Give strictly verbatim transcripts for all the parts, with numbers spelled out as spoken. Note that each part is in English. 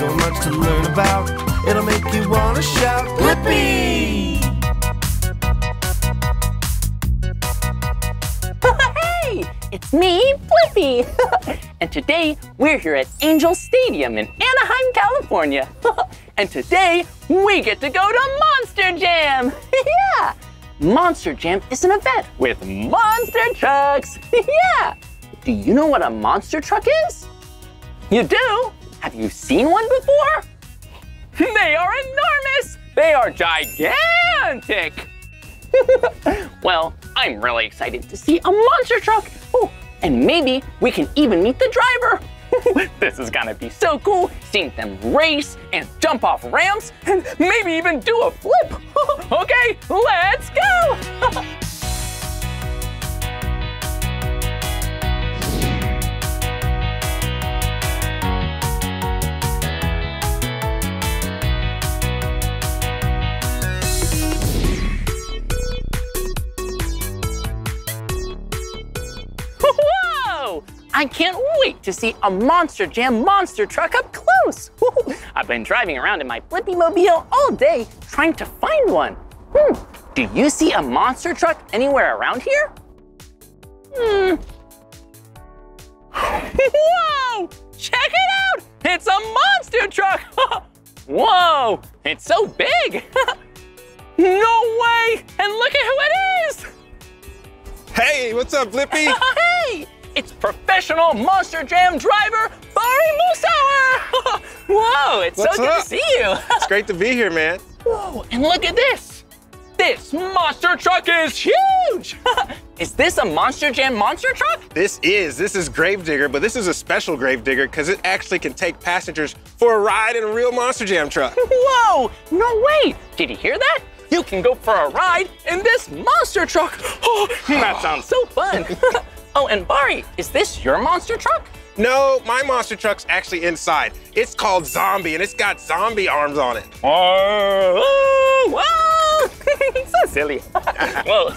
so much to learn about. It'll make you want to shout, Blippi! Hey! It's me, Blippi! And today, we're here at Angel Stadium in Anaheim, California. And today, we get to go to Monster Jam! Yeah! Monster Jam is an event with monster trucks! Yeah! Do you know what a monster truck is? You do? Have you seen one before? They are enormous! They are gigantic! Well, I'm really excited to see a monster truck! Oh, and maybe we can even meet the driver! This is gonna be so cool, seeing them race and jump off ramps and maybe even do a flip! Okay, let's go! I can't wait to see a Monster Jam monster truck up close. Woo-hoo. I've been driving around in my Blippi mobile all day trying to find one. Hmm. Do you see a monster truck anywhere around here? Hmm. Whoa! Check it out! It's a monster truck! Whoa! It's so big! No way! And look at who it is! Hey, what's up, Blippi? Hey! It's professional Monster Jam driver, Bari Musauer! Whoa, it's What's so up? Good to see you. It's great to be here, man. Whoa, and look at this. This monster truck is huge! Is this a Monster Jam monster truck? This is. This is Grave Digger, but this is a special Grave Digger because it actually can take passengers for a ride in a real Monster Jam truck. Whoa, no way. Did you hear that? You can go for a ride in this monster truck. Oh, that sounds so fun. Oh, and Bari, is this your monster truck? No, my monster truck's actually inside. It's called Zombie, and it's got zombie arms on it. Oh, whoa! So silly. Whoa.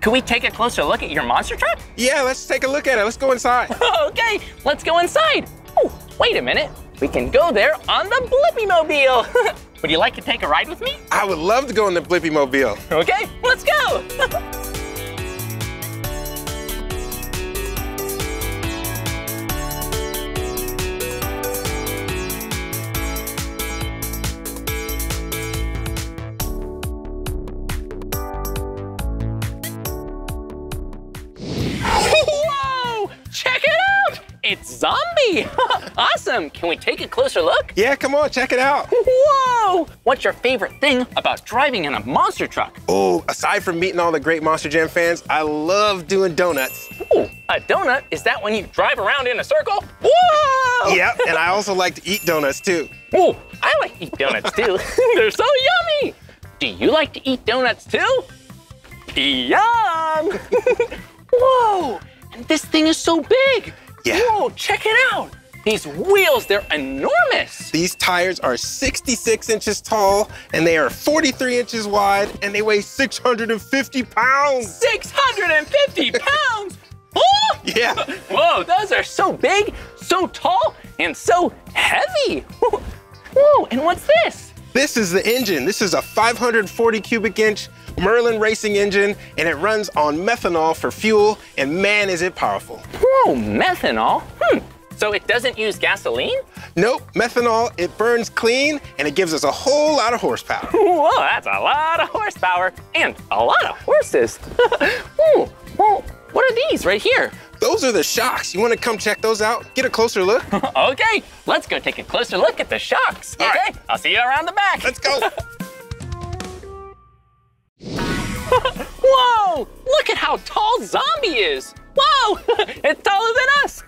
Can we take a closer look at your monster truck? Yeah, let's take a look at it. Let's go inside. Okay, let's go inside. Oh, wait a minute. We can go there on the Blippi-mobile. Would you like to take a ride with me? I would love to go in the Blippi-mobile. Okay, let's go. It's Zombie! Awesome! Can we take a closer look? Yeah, come on, check it out. Whoa! What's your favorite thing about driving in a monster truck? Oh, aside from meeting all the great Monster Jam fans, I love doing donuts. Ooh, a donut? Is that when you drive around in a circle? Whoa! Yep, and I also like to eat donuts too. Ooh, I like to eat donuts too. They're so yummy! Do you like to eat donuts too? Yum! Whoa! And this thing is so big! Yeah. Whoa, check it out. These wheels, they're enormous. These tires are sixty-six inches tall, and they are forty-three inches wide, and they weigh six hundred fifty pounds. six hundred fifty pounds? Oh! Yeah. Whoa, those are so big, so tall, and so heavy. Whoa, and what's this? This is the engine. This is a five hundred forty cubic inch Merlin racing engine, and it runs on methanol for fuel, and man, is it powerful. Whoa, methanol? Hmm. So it doesn't use gasoline? Nope, methanol, it burns clean, and it gives us a whole lot of horsepower. Whoa, that's a lot of horsepower, and a lot of horses. Ooh, well, what are these right here? Those are the shocks. You want to come check those out? Get a closer look. Okay, let's go take a closer look at the shocks. All okay, right. I'll see you around the back. Let's go. Whoa! Look at how tall Zombie is! Whoa! It's taller than us!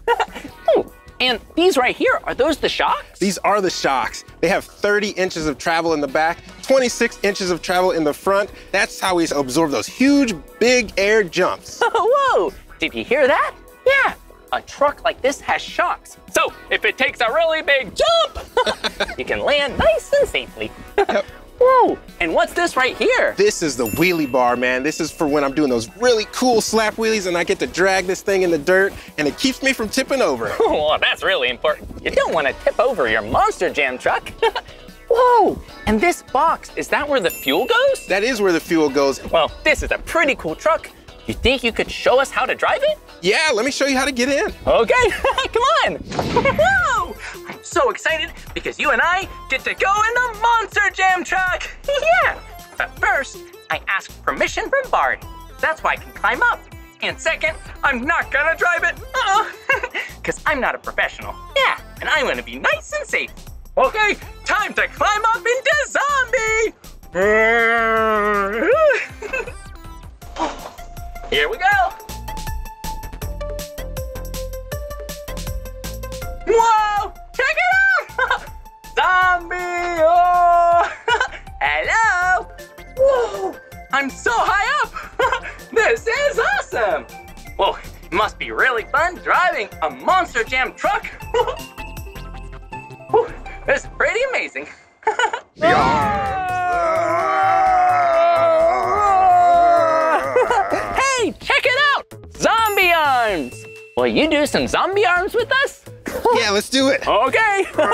Ooh, and these right here, are those the shocks? These are the shocks. They have thirty inches of travel in the back, twenty-six inches of travel in the front. That's how we absorb those huge, big air jumps. Whoa! Did you hear that? Yeah, a truck like this has shocks. So if it takes a really big jump, you can land nice and safely. Yep. Whoa! And what's this right here? This is the wheelie bar, man. This is for when I'm doing those really cool slap wheelies and I get to drag this thing in the dirt and it keeps me from tipping over. Oh, that's really important. You don't want to tip over your Monster Jam truck. Whoa, and this box, is that where the fuel goes? That is where the fuel goes. Well, this is a pretty cool truck. You think you could show us how to drive it? Yeah, let me show you how to get in. Okay, come on. Whoa! I'm so excited because you and I get to go in the Monster Jam truck. Yeah, but first, I asked permission from Bard. That's why I can climb up. And second, I'm not gonna drive it. Uh-oh, because I'm not a professional. Yeah, and I'm gonna be nice and safe. Okay, time to climb up into Zombie. Here we go! Whoa! Check it out! Zombie! Oh. Hello! Whoa! I'm so high up! This is awesome! Whoa, it must be really fun driving a Monster Jam truck! Whoa, this is pretty amazing! Check it out! Zombie arms! Will you do some zombie arms with us? Yeah, let's do it. Okay. Whoa!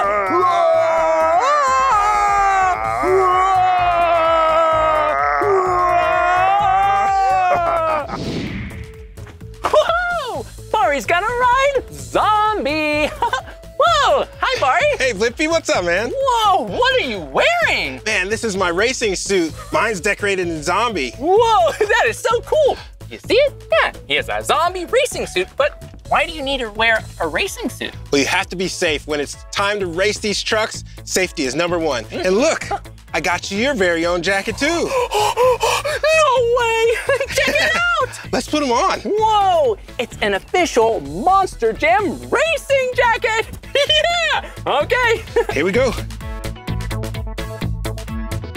Bari's gonna ride zombie. Whoa! Hi, Bari. Hey, Blippi, what's up, man? Whoa! What are you wearing? Man, this is my racing suit. Mine's decorated in zombie. Whoa! That is so cool. You see it? Yeah, he has a zombie racing suit, but why do you need to wear a racing suit? Well, you have to be safe. When it's time to race these trucks, safety is number one. Mm. And look, I got you your very own jacket too. No way, check it out. Let's put them on. Whoa, it's an official Monster Jam racing jacket. Yeah, okay. Here we go.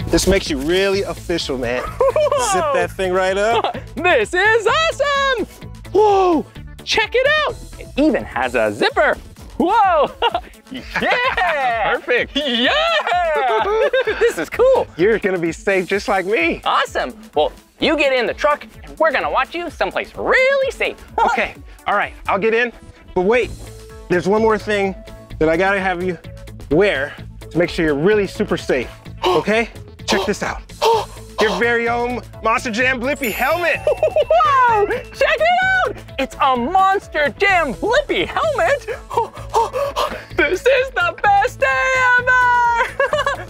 This makes you really official, man. Whoa. Zip that thing right up. This is awesome! Whoa, check it out. It even has a zipper. Whoa, yeah! Perfect. Yeah! This is cool. You're gonna be safe just like me. Awesome. Well, you get in the truck and we're gonna watch you someplace really safe. Okay, all right, I'll get in. But wait, there's one more thing that I gotta have you wear to make sure you're really super safe, okay? Check this out. Your very own Monster Jam Blippi helmet. Wow, check it out. It's a Monster Jam Blippi helmet. This is the best day ever.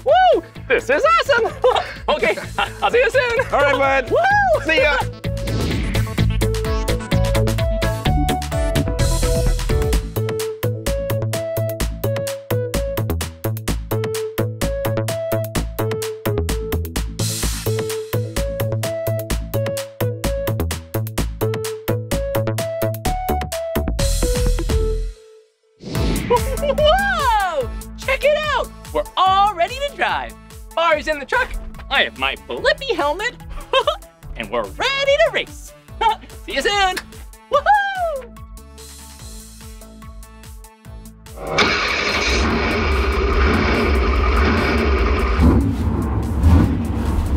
Woo, this is awesome. Okay, I'll see you soon. All right, bud. Woo. See ya. Bar's in the truck, I have my Blippi helmet, and we're ready to race. See you soon. Woohoo!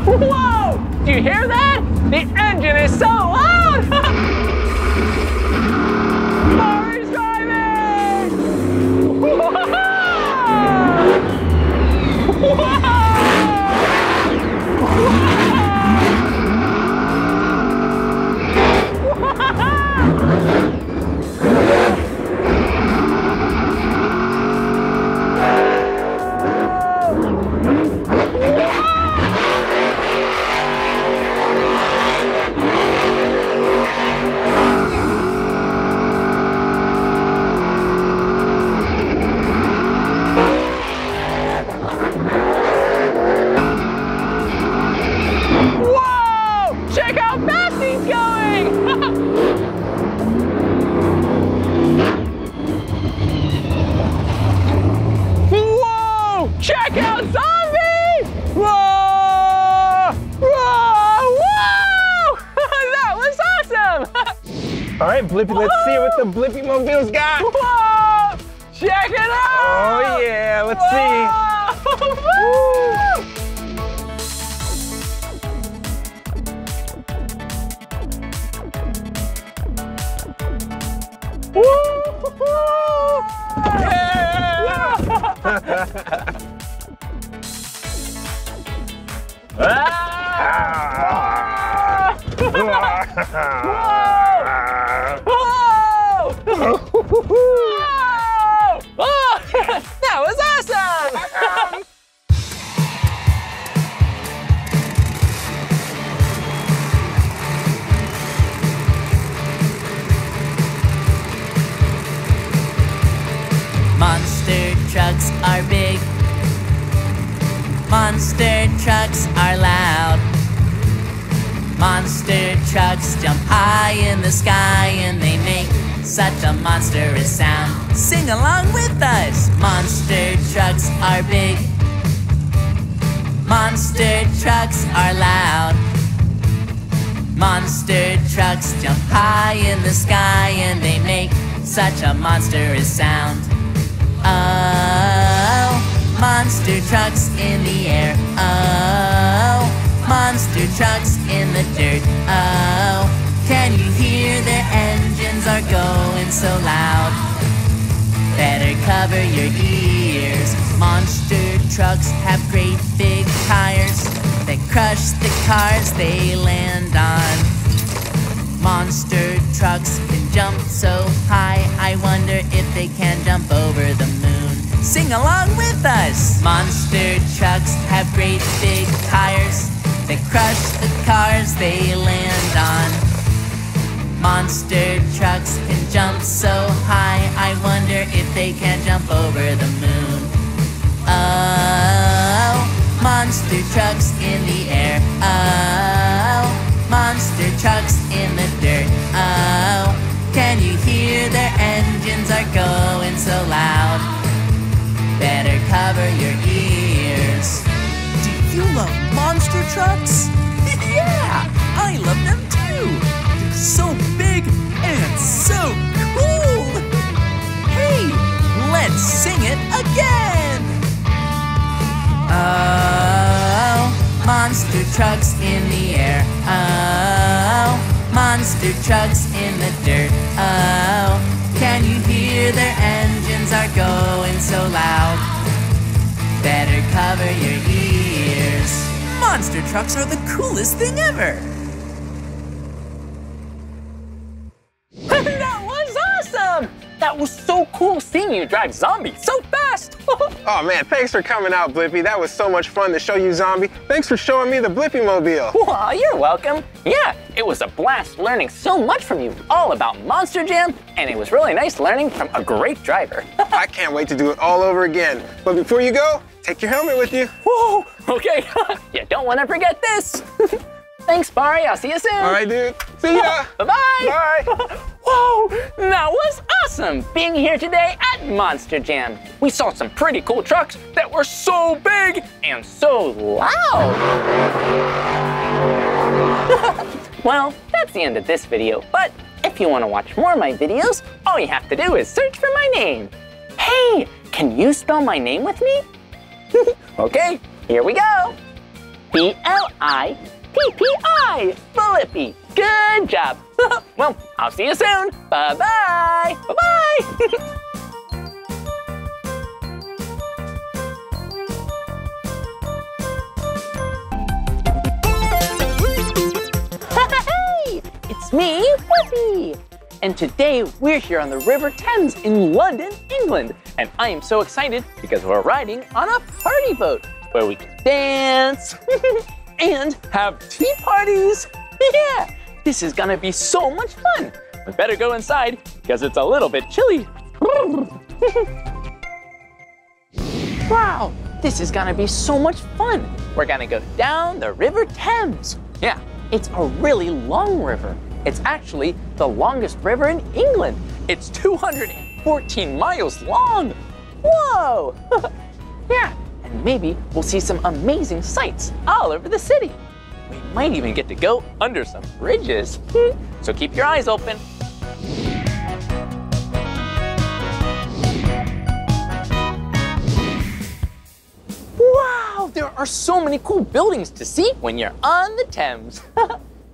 Whoa! Do you hear that? The engine is so loud! Bar's driving! Whoa! Whoa! All right, Blippi, let's Whoa! See what the Blippi Mobile's got. Whoa! Check it out! Oh yeah, let's Whoa! See. Woo! That was awesome! Monster trucks are big. Monster trucks are loud. Monster trucks jump high in the sky and they make such a monstrous sound. Sing along with us! Monster trucks are big. Monster trucks are loud. Monster trucks jump high in the sky and they make such a monstrous sound. Oh. Monster trucks in the air, oh. Monster trucks in the dirt, oh. Can you hear their engines are going so loud? Better cover your ears. Monster trucks have great big tires that crush the cars they land on. Monster trucks can jump so high, I wonder if they can jump over the moon. Sing along with us! Monster trucks have great big tires that crush the cars they land on. Monster trucks can jump so high, I wonder if they can jump over the moon. Oh, monster trucks in the air, oh. Monster trucks in the dirt, oh. Can you hear their engines are going so loud? Better cover your ears. Do you love monster trucks? Yeah, I love them too. They're so big and so cool. Hey, let's sing it again. Oh, monster trucks in the air. Oh, monster trucks in the dirt. Oh. Can you hear their engines are going so loud? Better cover your ears. Monster trucks are the coolest thing ever! That was awesome! That was so cool seeing you drive Zombie so fast! Oh man, thanks for coming out, Blippi. That was so much fun to show you Zombie. Thanks for showing me the Blippi-mobile. Well, you're welcome. Yeah, it was a blast learning so much from you all about Monster Jam, and it was really nice learning from a great driver. I can't wait to do it all over again. But before you go, take your helmet with you. Whoa, okay. You don't want to forget this. Thanks, Barry. I'll see you soon. All right, dude. See ya. Bye-bye. Bye. Whoa, that was awesome being here today at Monster Jam. We saw some pretty cool trucks that were so big and so loud. Well, that's the end of this video, but if you want to watch more of my videos, all you have to do is search for my name. Hey, can you spell my name with me? Okay, here we go. B L I P P I, Blippi. Good job. Well, I'll see you soon. Bye-bye. Bye-bye. Hey, it's me, Blippi. And today we're here on the River Thames in London, England. And I am so excited because we're riding on a party boat where we can dance. And have tea parties. Yeah, this is gonna be so much fun. We better go inside because it's a little bit chilly. Wow, this is gonna be so much fun. We're gonna go down the River Thames. Yeah, it's a really long river. It's actually the longest river in England. It's two hundred fourteen miles long. Whoa, yeah. And maybe we'll see some amazing sights all over the city. We might even get to go under some bridges. So keep your eyes open. Wow, there are so many cool buildings to see when you're on the Thames.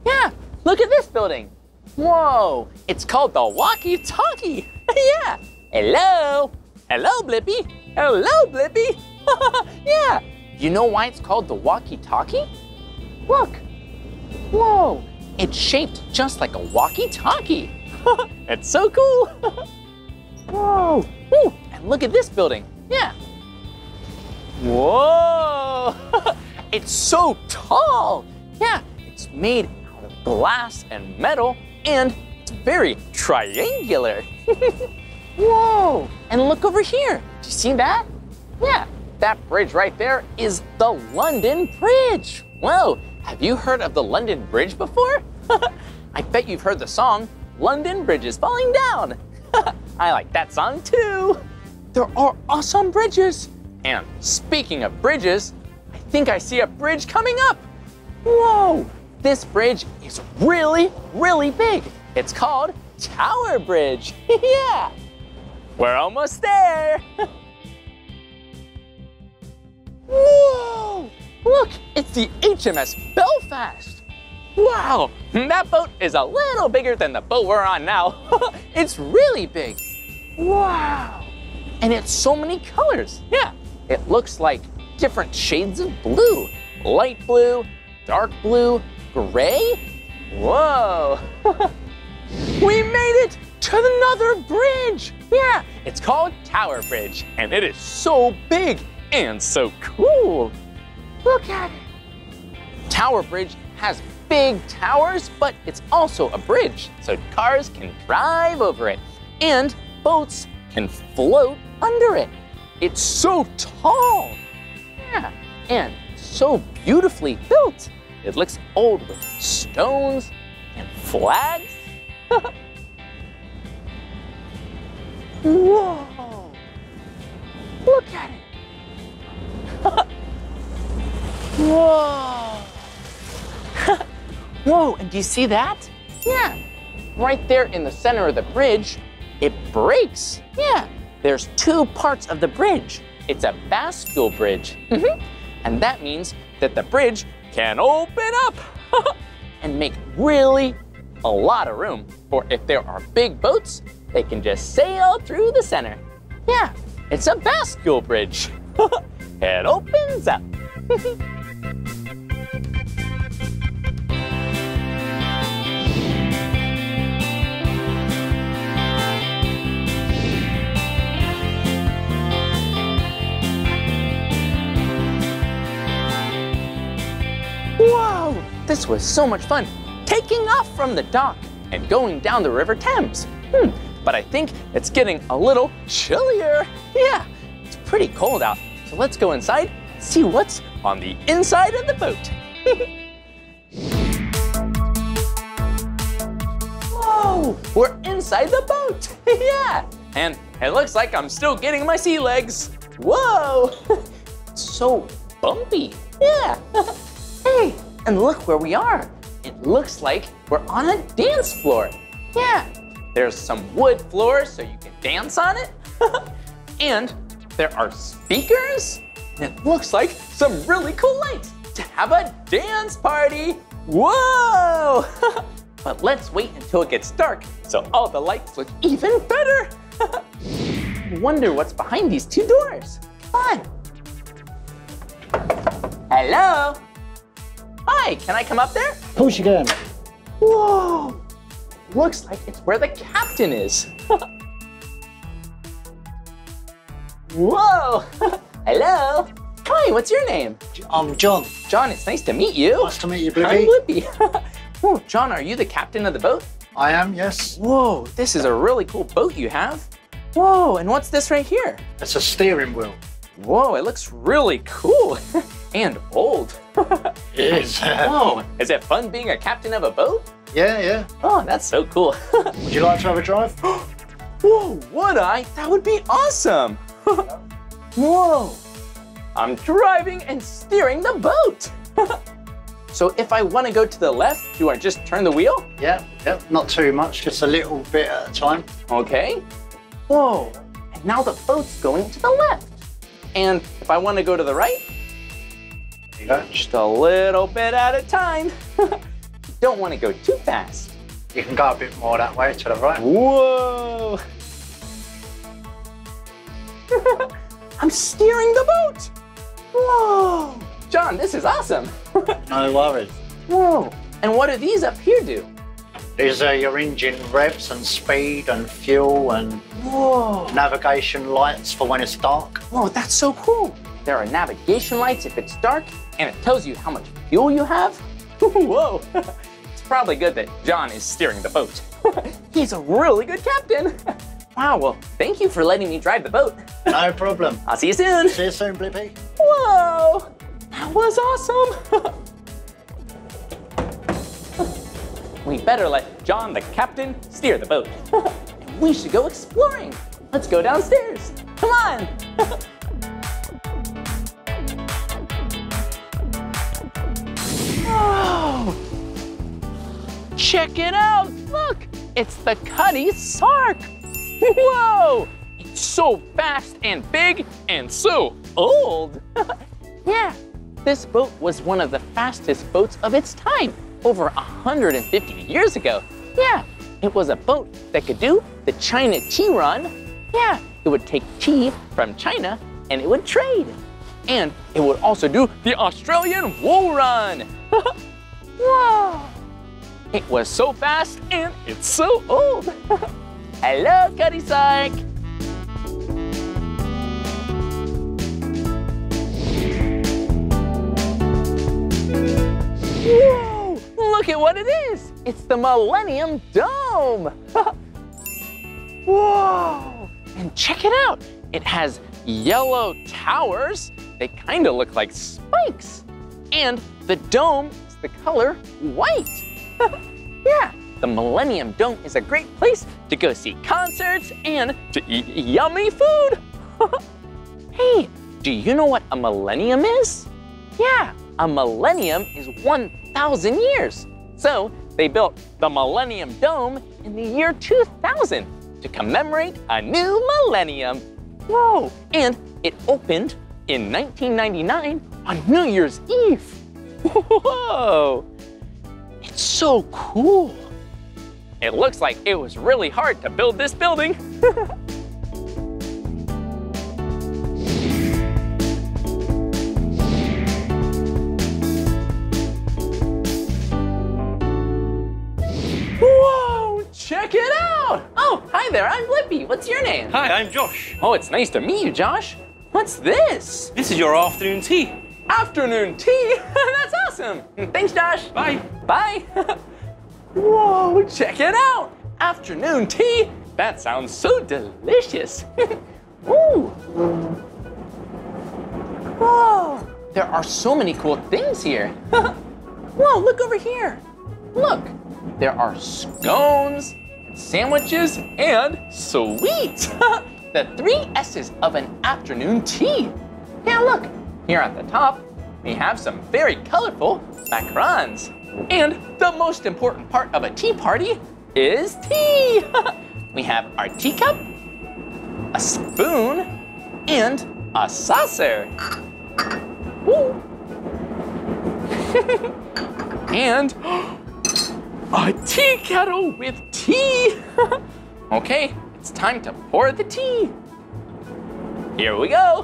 Yeah, look at this building. Whoa, it's called the Walkie Talkie. Yeah, hello. Hello, Blippi. Hello, Blippi. Yeah, you know why it's called the walkie-talkie? Look! Whoa! It's shaped just like a walkie-talkie. It's so cool! Whoa! Ooh, and look at this building. Yeah. Whoa! It's so tall. Yeah, it's made out of glass and metal, and it's very triangular. Whoa! And look over here. Do you see that? Yeah, that bridge right there is the London Bridge. Whoa! Have you heard of the London Bridge before? I bet you've heard the song, London Bridge is Falling Down. I like that song too. There are awesome bridges. And speaking of bridges, I think I see a bridge coming up. Whoa, this bridge is really, really big. It's called Tower Bridge. Yeah, we're almost there. Whoa, look, it's the H M S Belfast. Wow, that boat is a little bigger than the boat we're on now. It's really big. Wow, and it's so many colors. Yeah, it looks like different shades of blue. Light blue, dark blue, gray. Whoa. We made it to another bridge. Yeah, it's called Tower Bridge, and it is so big and so cool. Look at it. Tower Bridge has big towers, but it's also a bridge, so cars can drive over it, and boats can float under it. It's so tall. Yeah, and so beautifully built. It looks old with stones and flags. Whoa, look at it. Whoa. Whoa, and do you see that? Yeah, right there in the center of the bridge, it breaks. Yeah, there's two parts of the bridge. It's a bascule bridge. Mm-hmm. And that means that the bridge can open up and make really a lot of room. Or if there are big boats, they can just sail through the center. Yeah, it's a bascule bridge. It opens up. Whoa, this was so much fun, taking off from the dock and going down the River Thames. Hmm, but I think it's getting a little chillier. Yeah, it's pretty cold out, so let's go inside and see what's on the inside of the boat. Whoa, we're inside the boat, yeah. And it looks like I'm still getting my sea legs. Whoa, it's so bumpy, yeah. Hey, and look where we are. It looks like we're on a dance floor. Yeah, there's some wood floor so you can dance on it. And there are speakers. And it looks like some really cool lights to have a dance party. Whoa! But let's wait until it gets dark so all the lights look even better. I wonder what's behind these two doors. Come on. Hello? Hi, can I come up there? Push again. Whoa! Looks like it's where the captain is. Whoa! Hello. Hi, what's your name? I'm John. John, it's nice to meet you. Nice to meet you, Blippi. I'm Blippi. Whoa, John, are you the captain of the boat? I am, yes. Whoa, this is a really cool boat you have. Whoa, and what's this right here? It's a steering wheel. Whoa, it looks really cool. And old. It is. Whoa, is it fun being a captain of a boat? Yeah, yeah. Oh, that's so cool. Would you like to have a drive? Whoa, would I? That would be awesome. Whoa, I'm driving and steering the boat. So if I want to go to the left, do I just turn the wheel? Yeah, yeah, not too much, just a little bit at a time. Okay. Whoa, and now the boat's going to the left. And if I want to go to the right, just a little bit at a time. Don't want to go too fast. You can go a bit more that way to the right. Whoa. I'm steering the boat. Whoa. John, this is awesome. No worries. Whoa! And what do these up here do? These are your engine revs and speed and fuel and Whoa. Navigation lights for when it's dark. Whoa, that's so cool. There are navigation lights if it's dark, and it tells you how much fuel you have. Whoa, it's probably good that John is steering the boat. He's a really good captain. Wow, well, thank you for letting me drive the boat. No problem. I'll see you soon. See you soon, Blippi. Whoa, that was awesome. We better let John, the captain, steer the boat. And we should go exploring. Let's go downstairs. Come on. Oh, check it out. Look, it's the Cutty Sark. Whoa, it's so fast and big and so old. Yeah, this boat was one of the fastest boats of its time. Over one hundred fifty years ago. Yeah, it was a boat that could do the China tea run. Yeah, it would take tea from China and it would trade. And it would also do the Australian wool run. Whoa! It was so fast and it's so old. Hello, Cutty Sark. Whoa! Look at what it is! It's the Millennium Dome! Whoa! And check it out! It has yellow towers. They kind of look like spikes. And the dome is the color white. Yeah, the Millennium Dome is a great place to go see concerts and to eat yummy food. Hey, do you know what a millennium is? Yeah, a millennium is one thousand years. So they built the Millennium Dome in the year two thousand to commemorate a new millennium. Whoa, and it opened in nineteen ninety-nine on New Year's Eve. Whoa, it's so cool. It looks like it was really hard to build this building. Check it out! Oh, hi there, I'm Blippi. What's your name? Hi, I'm Josh. Oh, it's nice to meet you, Josh. What's this? This is your afternoon tea. Afternoon tea? That's awesome. Thanks, Josh. Bye. Bye. Whoa, check it out. Afternoon tea? That sounds so delicious. Ooh. Whoa, there are so many cool things here. Whoa, look over here. Look. There are scones, sandwiches, and sweets. The three S's of an afternoon tea. Now look, here at the top, we have some very colorful macarons. And the most important part of a tea party is tea. We have our teacup, a spoon, and a saucer. Woo. And a tea kettle with tea. Okay, it's time to pour the tea. Here we go.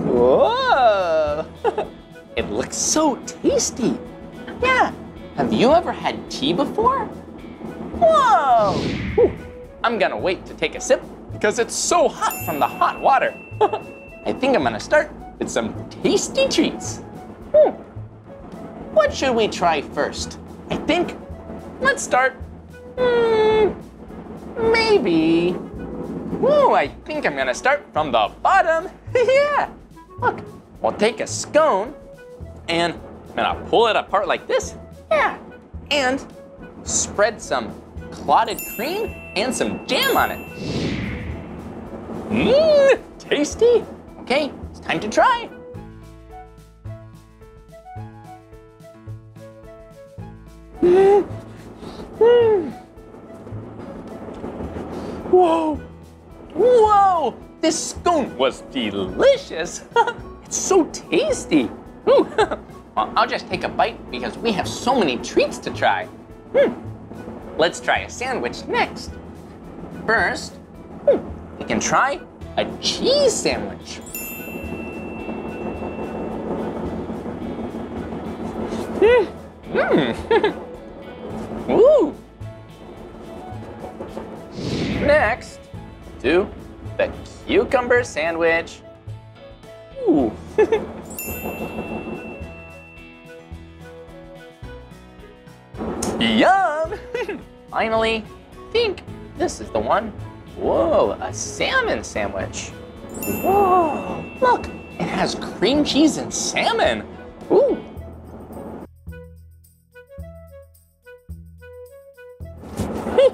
Whoa. It looks so tasty. Yeah, have you ever had tea before? Whoa. Whew. I'm gonna wait to take a sip because it's so hot from the hot water. I think I'm gonna start with some tasty treats. Hmm. What should we try first? I think, let's start, mm, maybe. Ooh, I think I'm gonna start from the bottom. Yeah, look, we'll take a scone and I'm gonna pull it apart like this. Yeah, and spread some clotted cream and some jam on it. Mmm, tasty. Okay, it's time to try. Mm. Mm. Whoa, whoa, this scone was delicious. It's so tasty. Well, I'll just take a bite because we have so many treats to try. Mm. Let's try a sandwich next. First, mm, we can try a cheese sandwich. Hmm. Ooh. Next, do the cucumber sandwich. Ooh. Yum! Finally, I think this is the one. Whoa, a salmon sandwich. Whoa, look, it has cream cheese and salmon. Ooh.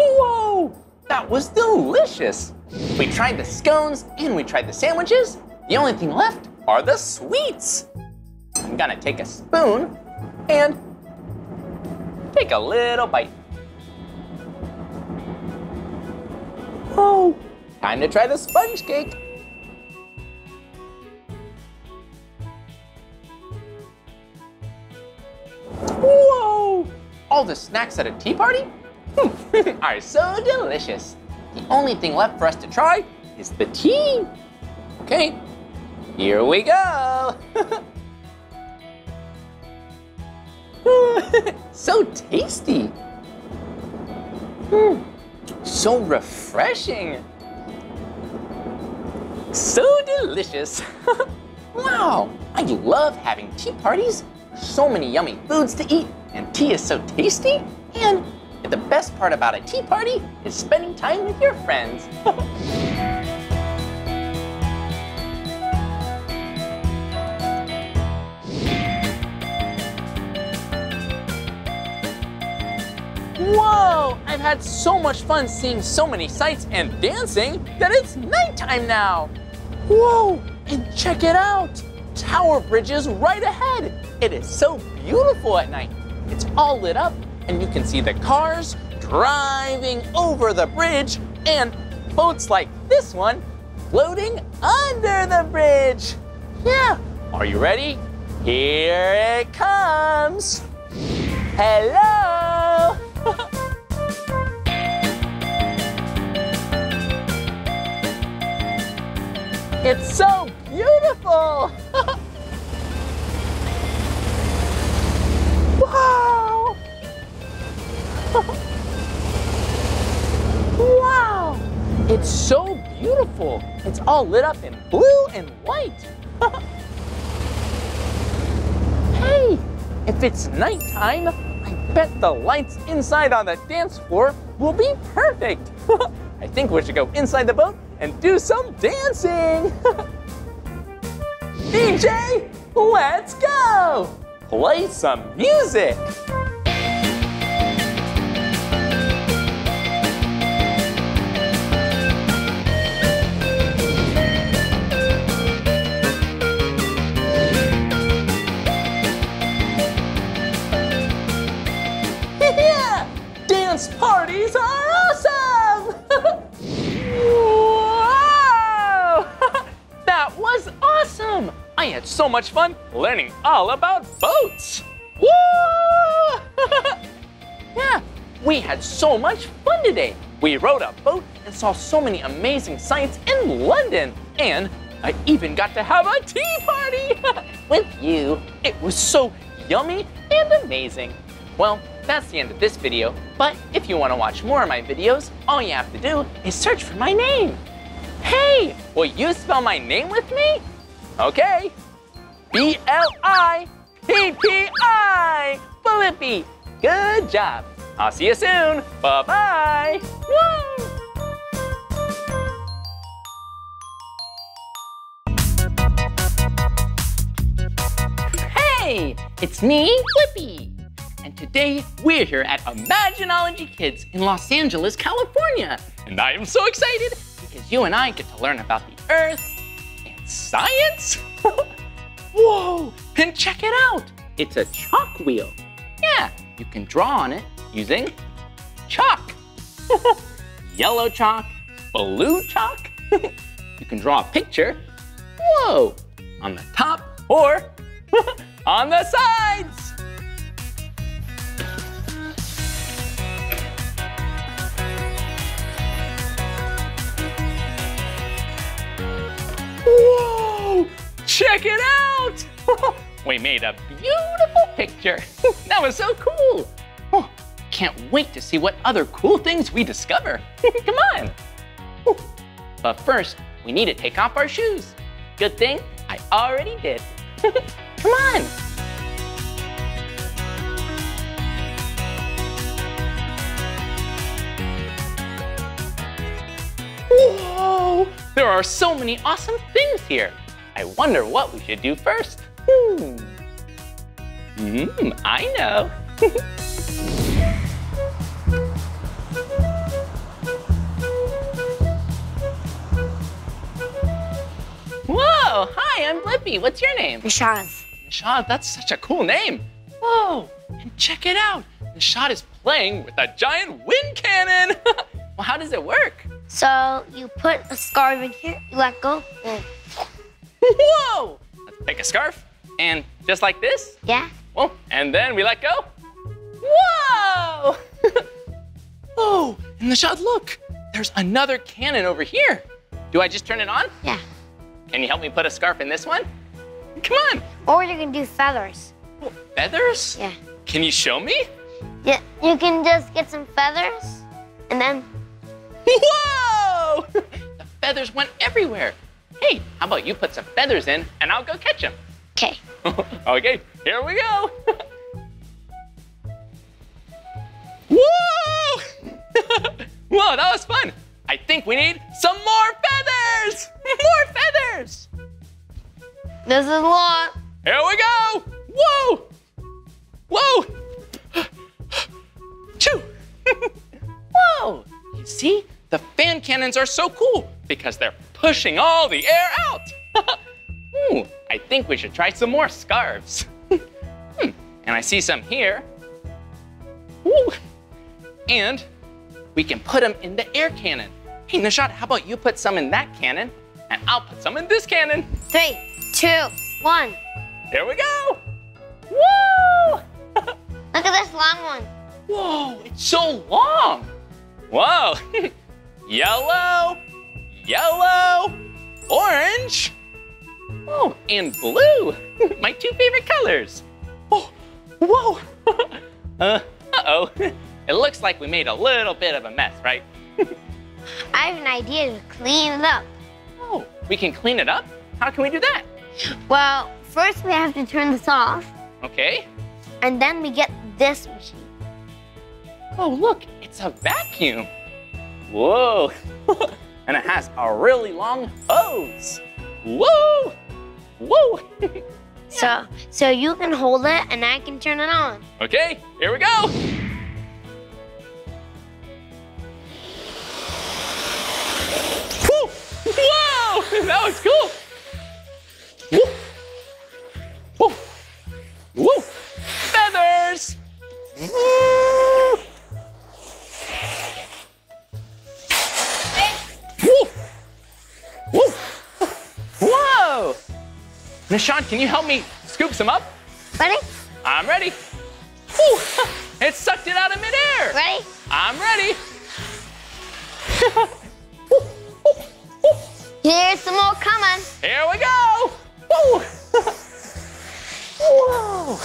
Whoa, that was delicious. We tried the scones and we tried the sandwiches. The only thing left are the sweets. I'm gonna take a spoon and take a little bite. Oh, time to try the sponge cake. Whoa! All the snacks at a tea party are so delicious. The only thing left for us to try is the tea. Okay, here we go. So tasty. Mm, so refreshing. So delicious. Wow, I love having tea parties. So many yummy foods to eat, and tea is so tasty. And the best part about a tea party is spending time with your friends. Whoa, I've had so much fun seeing so many sights and dancing that it's nighttime now. Whoa, and check it out. Tower Bridge is right ahead. It is so beautiful at night. It's all lit up and you can see the cars driving over the bridge and boats like this one floating under the bridge. Yeah, are you ready? Here it comes. Hello. It's so beautiful. Wow. Wow. It's so beautiful. It's all lit up in blue and white. Hey, if it's nighttime, I bet the lights inside on the dance floor will be perfect. I think we should go inside the boat and do some dancing. D J, let's go! Play some music! Yeah! Dance parties are awesome! That was awesome! I had so much fun learning all about boats! Woo! Yeah, we had so much fun today. We rode a boat and saw so many amazing sights in London. And I even got to have a tea party with you. It was so yummy and amazing. Well, that's the end of this video. But if you want to watch more of my videos, all you have to do is search for my name. Hey, will you spell my name with me? Okay. B L I P P I. Blippi. Good job. I'll see you soon. Bye-bye. Woo! Hey, it's me, Blippi. And today we're here at Imaginology Kids in Los Angeles, California. And I am so excited because you and I get to learn about the Earth and science. Whoa, and check it out. It's a chalk wheel. Yeah, you can draw on it using chalk. Yellow chalk, blue chalk. You can draw a picture, whoa, on the top or on the sides. Whoa! Check it out! We made a beautiful picture. That was so cool. Oh, can't wait to see what other cool things we discover. Come on. Oh. But first, we need to take off our shoes. Good thing I already did. Come on. Whoa! There are so many awesome things here. I wonder what we should do first. Hmm. Mmm, I know. Whoa! Hi, I'm Blippi. What's your name? Nishad. Nishad, that's such a cool name. Whoa! And check it out. Nishad is playing with a giant wind cannon. Well, how does it work? So you put a scarf in here, you let go. And... Whoa! Let's take a scarf and just like this. Yeah. Oh, and then we let go. Whoa! Oh, and Nishad, look. There's another cannon over here. Do I just turn it on? Yeah. Can you help me put a scarf in this one? Come on. Or you can do feathers. Oh, feathers? Yeah. Can you show me? Yeah, you can just get some feathers and then... Whoa! The feathers went everywhere. Hey, how about you put some feathers in and I'll go catch them? Okay. Okay, here we go. Whoa! Whoa, that was fun. I think we need some more feathers! More feathers! This is a lot. Here we go! Whoa! Whoa! Choo! Whoa! You see? The fan cannons are so cool because they're pushing all the air out. Ooh, I think we should try some more scarves. Hmm, and I see some here. Ooh, and we can put them in the air cannon. Hey, Nishad, how about you put some in that cannon and I'll put some in this cannon. Three, two, one. Here we go. Woo! Look at this long one. Whoa, it's so long. Whoa, yellow, yellow, orange, oh, and blue, my two favorite colors. Oh, whoa, uh, uh-oh, it looks like we made a little bit of a mess, right? I have an idea to clean it up. Oh, we can clean it up? How can we do that? Well, first we have to turn this off. Okay. And then we get this machine. Oh, look. It's a vacuum. Whoa. And it has a really long hose. Whoa. Whoa. Yeah. So, so you can hold it and I can turn it on. Okay, here we go. Whoa. Whoa. That was cool. Whoa. Whoa. Whoa. Feathers. Whoa. Whoa! Whoa! Nishad, can you help me scoop some up? Ready? I'm ready. Woo! It sucked it out of midair. Ready? I'm ready. Woo, woo, woo. Here's some more coming. Here we go. Woo! Whoa!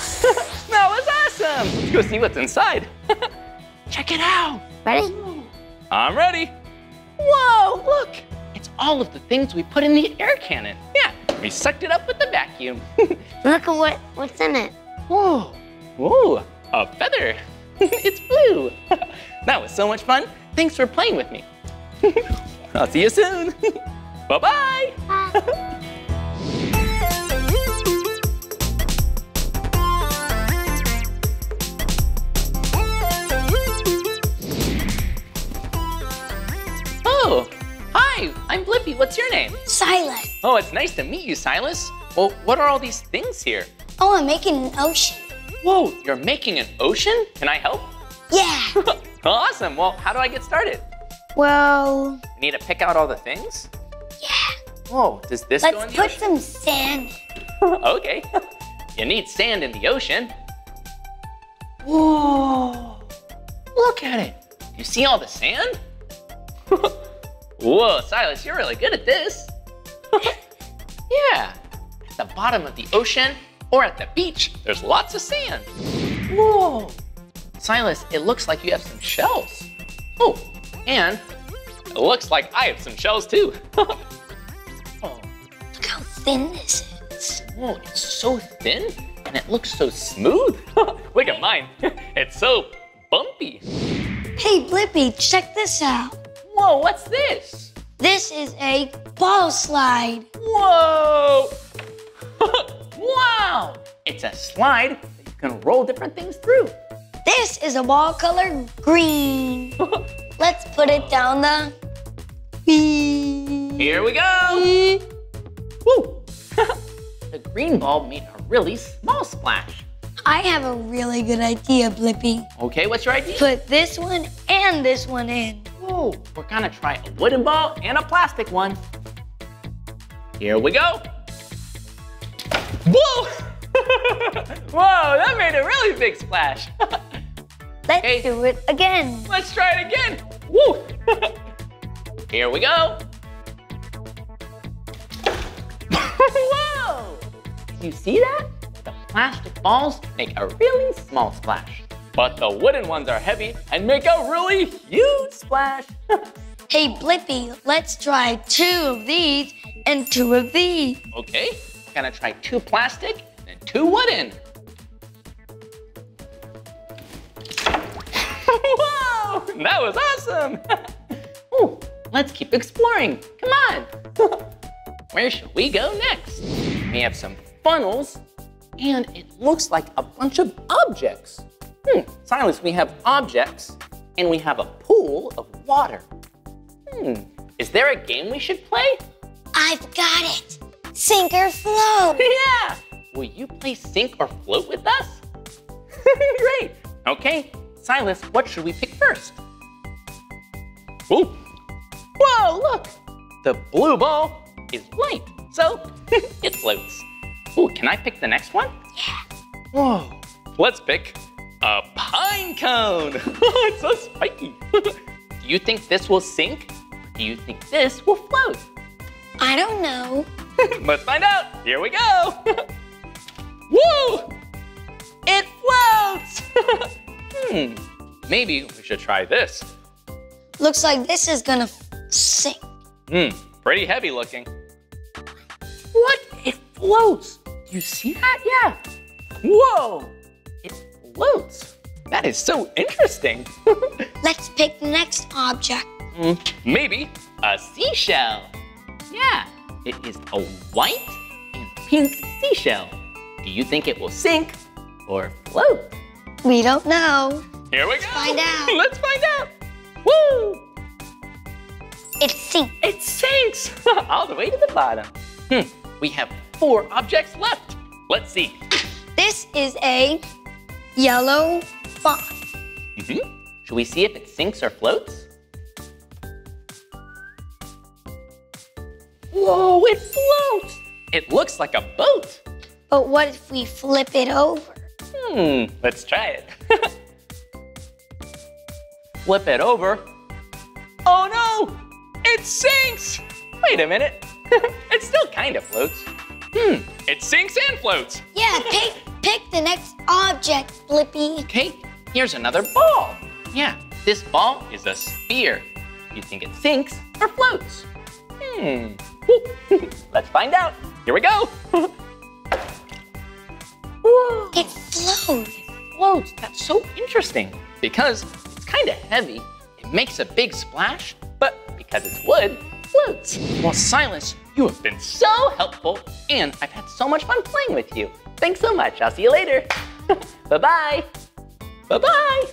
That was awesome. Let's go see what's inside. Check it out. Ready? I'm ready. Whoa! Look. It's all of the things we put in the air cannon. Yeah, we sucked it up with the vacuum. Look at what, what's in it. Whoa, whoa, a feather. It's blue. That was so much fun. Thanks for playing with me. I'll see you soon. Bye-bye. Bye. Oh. Hi, I'm Blippi. What's your name? Silas. Oh, it's nice to meet you, Silas. Well, what are all these things here? Oh, I'm making an ocean. Whoa, you're making an ocean? Can I help? Yeah. Awesome. Well, how do I get started? Well... I need to pick out all the things? Yeah. Whoa, does this Let's go in the Let's put ocean? Some sand. Okay. You need sand in the ocean. Whoa. Look at it. You see all the sand? Whoa, Silas, you're really good at this. Yeah, at the bottom of the ocean or at the beach. There's lots of sand. Whoa. Silas, it looks like you have some shells. Oh, and it looks like I have some shells too. Oh. Look how thin this is. Whoa, it's so thin and it looks so smooth. Look at mine. It's so bumpy. Hey, Blippi, check this out. Whoa, what's this? This is a ball slide. Whoa! Wow! It's a slide that you can roll different things through. This is a ball color green. Let's put it down the green. Here we go! Woo! The green ball made a really small splash. I have a really good idea, Blippi. Okay, what's your idea? Put this one and this one in. Whoa, we're gonna try a wooden ball and a plastic one. Here we go. Whoa! Whoa, that made a really big splash. Let's okay. do it again. Let's try it again. Woo! Here we go. Whoa! Do you see that? The plastic balls make a really small splash, but the wooden ones are heavy and make a really huge splash. Hey, Blippi, let's try two of these and two of these. Okay, I'm gonna try two plastic and two wooden. Whoa, that was awesome. Ooh, let's keep exploring, come on. Where should we go next? We have some funnels and it looks like a bunch of objects. Hmm, Silas, we have objects and we have a pool of water. Hmm, is there a game we should play? I've got it. Sink or float. Yeah. Will you play sink or float with us? Great. Okay, Silas, what should we pick first? Ooh. Whoa, look. The blue ball is light, so it floats. Ooh, can I pick the next one? Yeah. Whoa, let's pick a pine cone. It's so spiky. Do you think this will sink? Do you think this will float? I don't know. Let's find out. Here we go. Woo! It floats. Hmm. Maybe we should try this. Looks like this is gonna sink. Hmm. Pretty heavy looking. What? It floats. You see that? Yeah. Whoa. Floats. That is so interesting. Let's pick the next object. Mm, maybe a seashell. Yeah, it is a white and pink seashell. Do you think it will sink or float? We don't know. Here we go. Let's find out. Let's find out. Woo! It sinks. It sinks all the way to the bottom. Hmm. We have four objects left. Let's see. This is a yellow box. Mm-hmm. Should we see if it sinks or floats? Whoa, it floats! It looks like a boat. But what if we flip it over? Hmm, let's try it. Flip it over. Oh no! It sinks! Wait a minute. It still kind of floats. Hmm, it sinks and floats. Yeah, take Pick the next object, Blippi. Okay, here's another ball. Yeah, this ball is a sphere. You think it sinks or floats? Hmm. Let's find out. Here we go. Whoa. It floats. It floats. That's so interesting because it's kind of heavy. It makes a big splash, but because it's wood, it floats. Well, Silas, you have been so helpful, and I've had so much fun playing with you. Thanks so much. I'll see you later. Bye-bye. Bye-bye.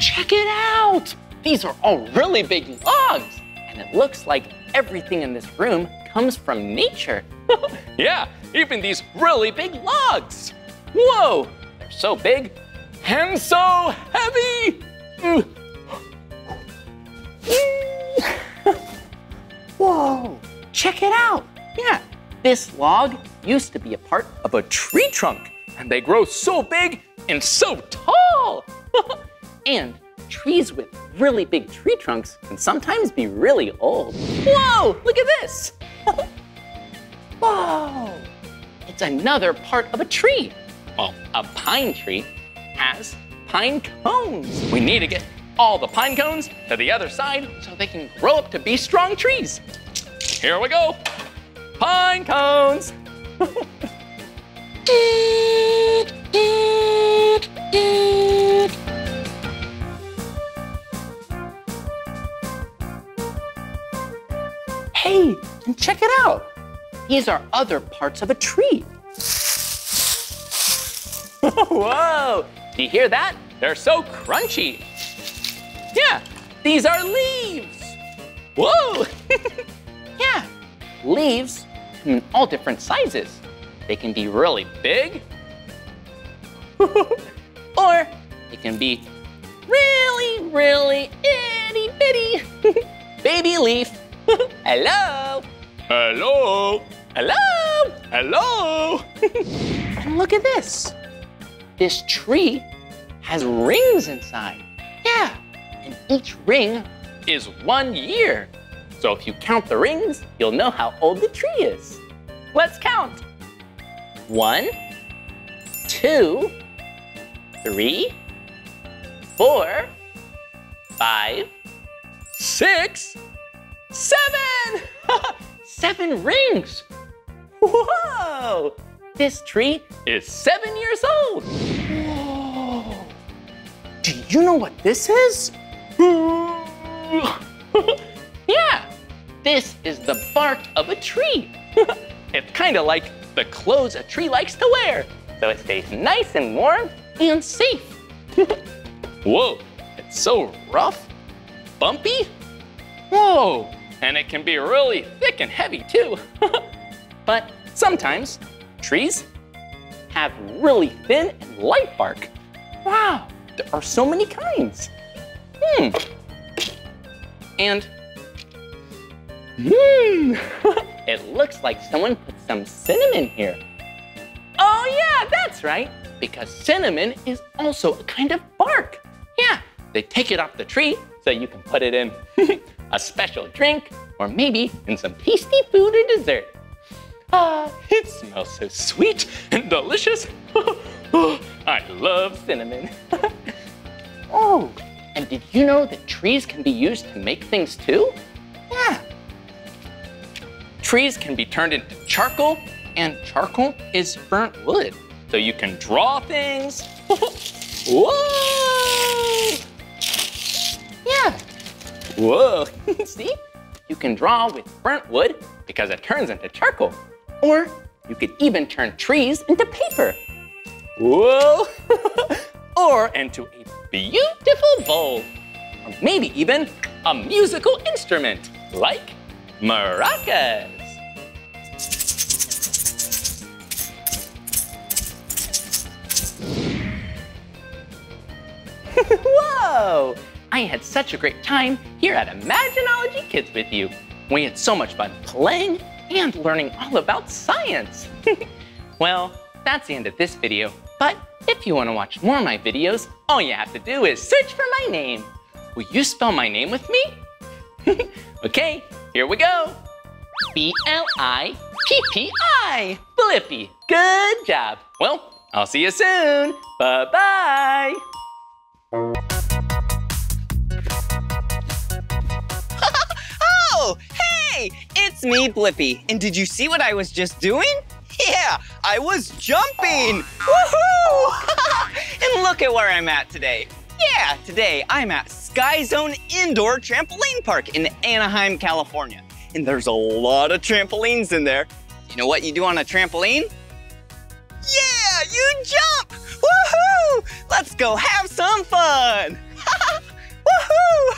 Check it out. These are all really big logs. And it looks like everything in this room comes from nature. Yeah, even these really big logs. Whoa, they're so big and so heavy. Whoa, check it out. Yeah, this log used to be a part of a tree trunk, and they grow so big and so tall. And trees with really big tree trunks can sometimes be really old. Whoa, look at this. Whoa, it it's another part of a tree. Well, a pine tree has pine cones. We need to get all the pine cones to the other side so they can grow up to be strong trees. Here we go. Pine cones. Hey, and check it out. These are other parts of a tree. Whoa, do you hear that? They're so crunchy. Yeah, these are leaves. Whoa. Yeah, leaves in all different sizes. They can be really big, or they can be really, really itty bitty. Baby leaf. Hello. Hello. Hello. Hello. And look at this. This tree has rings inside. Yeah. And each ring is one year. So if you count the rings, you'll know how old the tree is. Let's count. One, two, three, four, five, six, seven. Seven rings. Whoa. This tree is seven years old. Whoa. Do you know what this is? Yeah, this is the bark of a tree. It's kind of like the clothes a tree likes to wear, so it stays nice and warm and safe. Whoa, it's so rough, bumpy. Whoa, and it can be really thick and heavy too. But sometimes trees have really thin and light bark. Wow, there are so many kinds. Hmm. And mmm, it looks like someone put some cinnamon here. Oh yeah, that's right, because cinnamon is also a kind of bark. Yeah, they take it off the tree so you can put it in a special drink or maybe in some tasty food or dessert. Ah, uh, it smells so sweet and delicious. I love cinnamon. Oh, and did you know that trees can be used to make things too? Yeah. Trees can be turned into charcoal, and charcoal is burnt wood. So you can draw things. Whoa! Yeah. Whoa, see? You can draw with burnt wood because it turns into charcoal. Or you could even turn trees into paper. Whoa! Or into a beautiful bowl. Or maybe even a musical instrument, like maracas. Whoa! I had such a great time here at Imaginology Kids with you. We had so much fun playing and learning all about science. Well, that's the end of this video, but if you want to watch more of my videos, all you have to do is search for my name. Will you spell my name with me? Okay, here we go. B L I P P I, Blippi. Good job. Well, I'll see you soon. Bye-bye. Oh, hey, it's me, Blippi. And did you see what I was just doing? Yeah, I was jumping. Woohoo! And look at where I'm at today. Yeah, today I'm at Sky Zone Indoor Trampoline Park in Anaheim, California. And there's a lot of trampolines in there. You know what you do on a trampoline? Yeah, you jump! Woohoo! Let's go have some fun! Woohoo!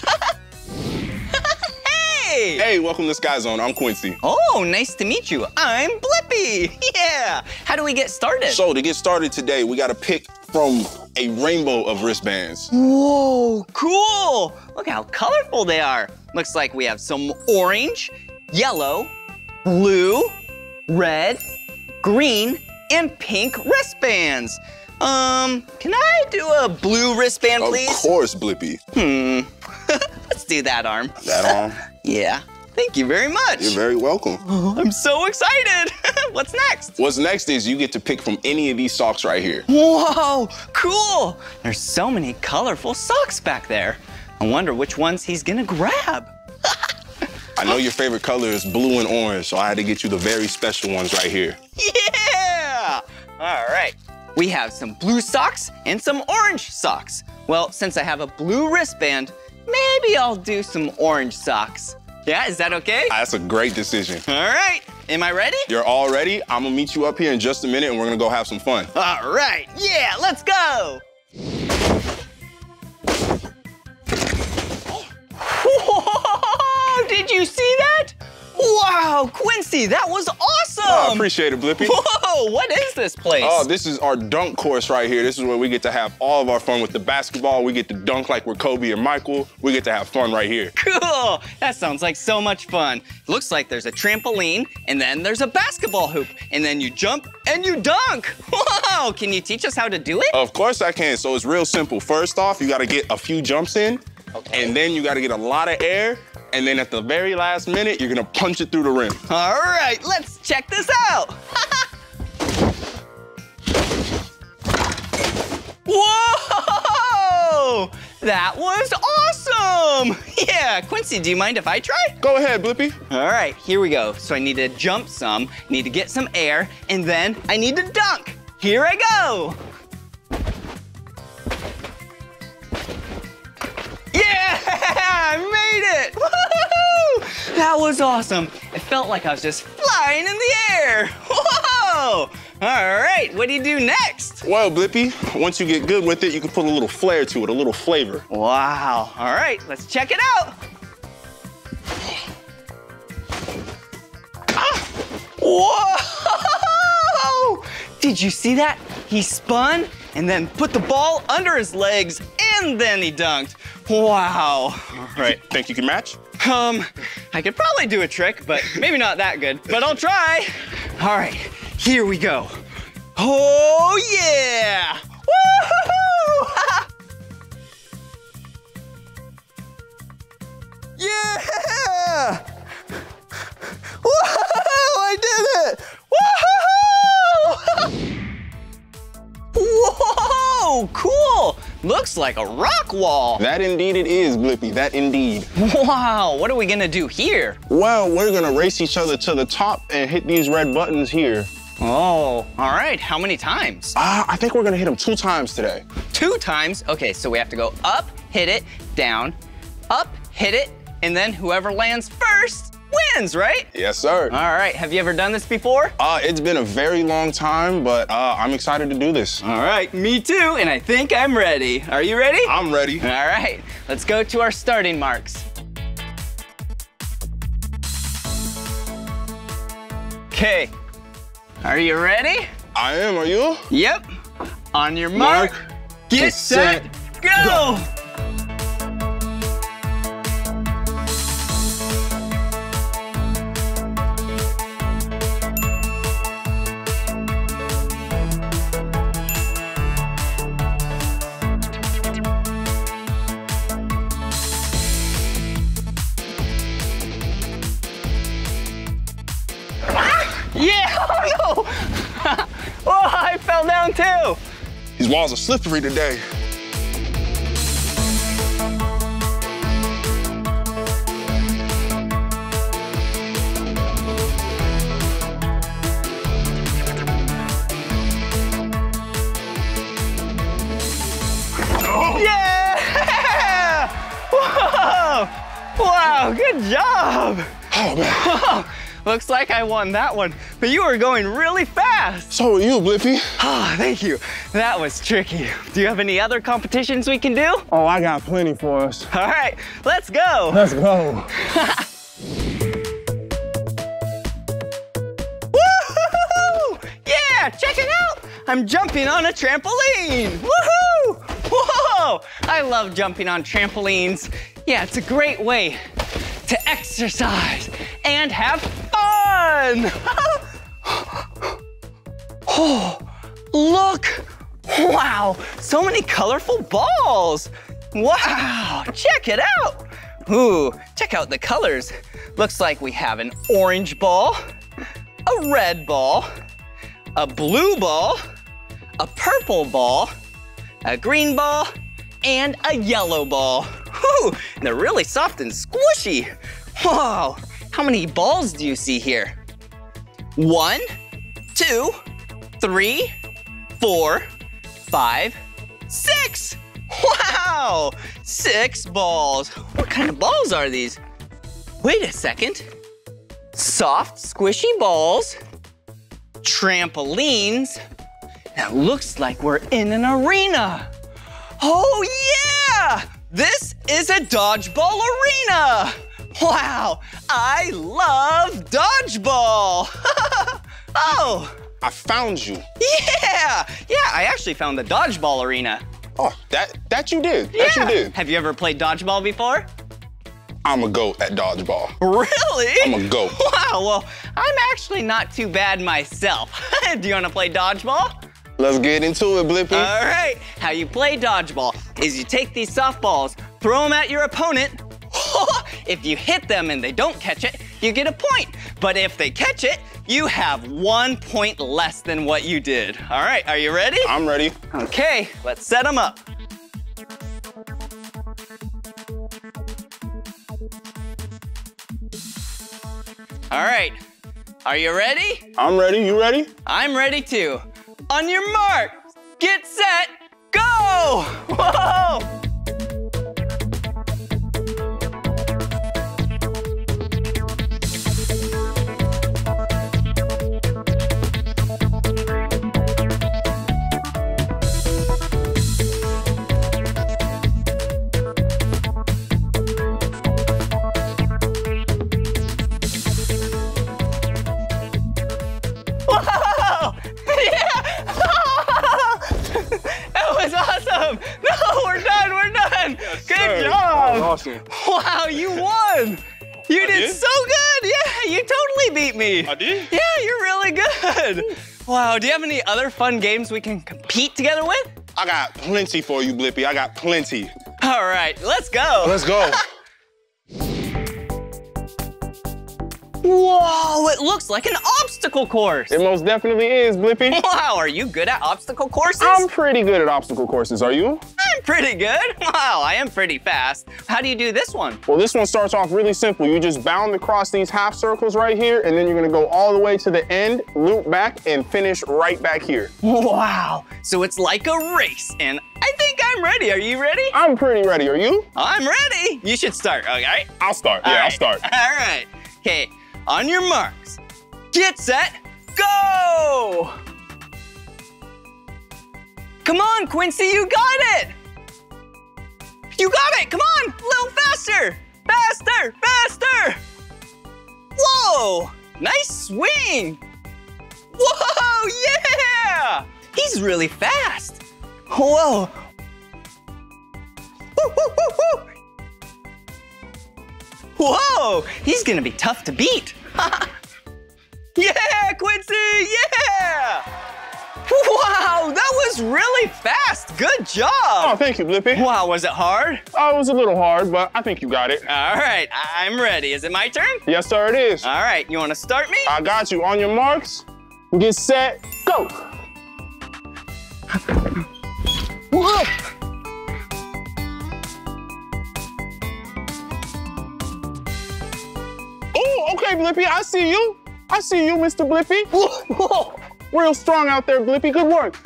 Hey! Hey, welcome to Sky Zone. I'm Quincy. Oh, nice to meet you. I'm Blippi. Yeah. How do we get started? So to get started today, we got to pick from a rainbow of wristbands. Whoa, cool. Look how colorful they are. Looks like we have some orange, yellow, blue, red, green, and pink wristbands. Um, can I do a blue wristband, please? Of course, Blippi. Hmm. Let's do that arm. That arm? Yeah. Thank you very much. You're very welcome. Oh, I'm so excited. What's next? What's next is you get to pick from any of these socks right here. Whoa, cool. There's so many colorful socks back there. I wonder which ones he's gonna grab. I know your favorite color is blue and orange, so I had to get you the very special ones right here. Yeah! All right. We have some blue socks and some orange socks. Well, since I have a blue wristband, maybe I'll do some orange socks. Yeah, is that okay? That's a great decision. All right. Am I ready? You're all ready. I'm gonna meet you up here in just a minute and we're gonna go have some fun. All right. Yeah, let's go. Whoa, did you see that? Wow, Quincy, that was awesome. Oh, I appreciate it, Blippi. Whoa, what is this place? Oh, this is our dunk course right here. This is where we get to have all of our fun with the basketball. We get to dunk like we're Kobe and Michael. We get to have fun right here. Cool, that sounds like so much fun. Looks like there's a trampoline and then there's a basketball hoop and then you jump and you dunk. Whoa, can you teach us how to do it? Of course I can, so it's real simple. First off, you gotta get a few jumps in. Okay. And then you gotta get a lot of air, and then at the very last minute, you're gonna punch it through the rim. All right, let's check this out. Whoa! That was awesome! Yeah, Quincy, do you mind if I try? Go ahead, Blippi. All right, here we go. So I need to jump some, need to get some air, and then I need to dunk. Here I go. Yeah, I made it! Woo-hoo-hoo! That was awesome. It felt like I was just flying in the air. Whoa! All right, what do you do next? Well, Blippi, once you get good with it, you can put a little flair to it, a little flavor. Wow, all right, let's check it out. Ah! Whoa! Did you see that? He spun and then put the ball under his legs and then he dunked. Wow. All right, think you can match? Um, I could probably do a trick, but maybe not that good, but I'll try. All right, here we go. Oh yeah! Woo-hoo-hoo! Yeah! Whoa, I did it! Woo-hoo-hoo! Whoa, cool. Looks like a rock wall. That indeed it is, Blippi, that indeed. Wow, what are we gonna do here? Well, we're gonna race each other to the top and hit these red buttons here. Oh, all right, how many times? Uh, I think we're gonna hit them two times today. Two times? Okay, so we have to go up, hit it, down, up, hit it, and then whoever lands first wins, right? Yes, sir. All right, have you ever done this before? Uh, it's been a very long time, but uh, I'm excited to do this. All right, me too, and I think I'm ready. Are you ready? I'm ready. All right, let's go to our starting marks. Okay, are you ready? I am, are you? Yep. On your mark, mark get, get set, set go! go. Too. These walls are slippery today. Oh. Yeah! Whoa! Wow, good job! Oh, man. Whoa. Looks like I won that one, but you were going really fast. So were you, Blippi. Oh, thank you. That was tricky. Do you have any other competitions we can do? Oh, I got plenty for us. All right, let's go. Let's go. Woo-hoo-hoo! Yeah, check it out. I'm jumping on a trampoline. Woohoo! Whoa! I love jumping on trampolines. Yeah, it's a great way to exercise and have fun. Oh, look, wow, so many colorful balls. Wow, check it out. Ooh, check out the colors. Looks like we have an orange ball, a red ball, a blue ball, a purple ball, a green ball, and a yellow ball. Whoo! They're really soft and squishy. Wow, how many balls do you see here? One, two, three, four, five, six. Wow, six balls. What kind of balls are these? Wait a second. Soft, squishy balls, trampolines. Now looks like we're in an arena. Oh yeah! This is a dodgeball arena. Wow, I love dodgeball. Oh. I found you. Yeah, yeah, I actually found the dodgeball arena. Oh, that, that you did, yeah. that you did. Have you ever played dodgeball before? I'm a goat at dodgeball. Really? I'm a goat. Wow, well, I'm actually not too bad myself. Do you wanna play dodgeball? Let's get into it, Blippi. All right, how you play dodgeball is you take these softballs, throw them at your opponent. If you hit them and they don't catch it, you get a point. But if they catch it, you have one point less than what you did. All right, are you ready? I'm ready. Okay, let's set them up. All right, are you ready? I'm ready, you ready? I'm ready too. On your mark, get set, go! Whoa! Wow, you won! You I did, did so good! Yeah, you totally beat me! I did? Yeah, you're really good! Wow, do you have any other fun games we can compete together with? I got plenty for you, Blippi. I got plenty. All right, let's go! Let's go! Whoa, it looks like an obstacle course! It most definitely is, Blippi. Wow, are you good at obstacle courses? I'm pretty good at obstacle courses, are you? Pretty good. Wow, I am pretty fast. How do you do this one? Well, this one starts off really simple. You just bound across these half circles right here, and then you're gonna go all the way to the end, loop back, and finish right back here. Wow, so it's like a race, and I think I'm ready. Are you ready? I'm pretty ready. Are you? I'm ready. You should start, okay? I'll start, yeah, I'll start. All right, okay, on your marks, get set, go! Come on, Quincy, you got it! You got it, come on, a little faster. Faster, faster. Whoa, nice swing. Whoa, yeah. He's really fast. Whoa. Woo, woo, woo, woo. Whoa, he's gonna be tough to beat. Yeah, Quincy, yeah. Wow, that was really fast. Good job. Oh, thank you, Blippi. Wow, was it hard? Oh, it was a little hard, but I think you got it. All right, I'm ready. Is it my turn? Yes, sir, it is. All right, you want to start me? I got you. On your marks, get set, go. Whoa. Oh, okay, Blippi, I see you. I see you, Mister Blippi. Whoa. Real strong out there, Blippi. Good work.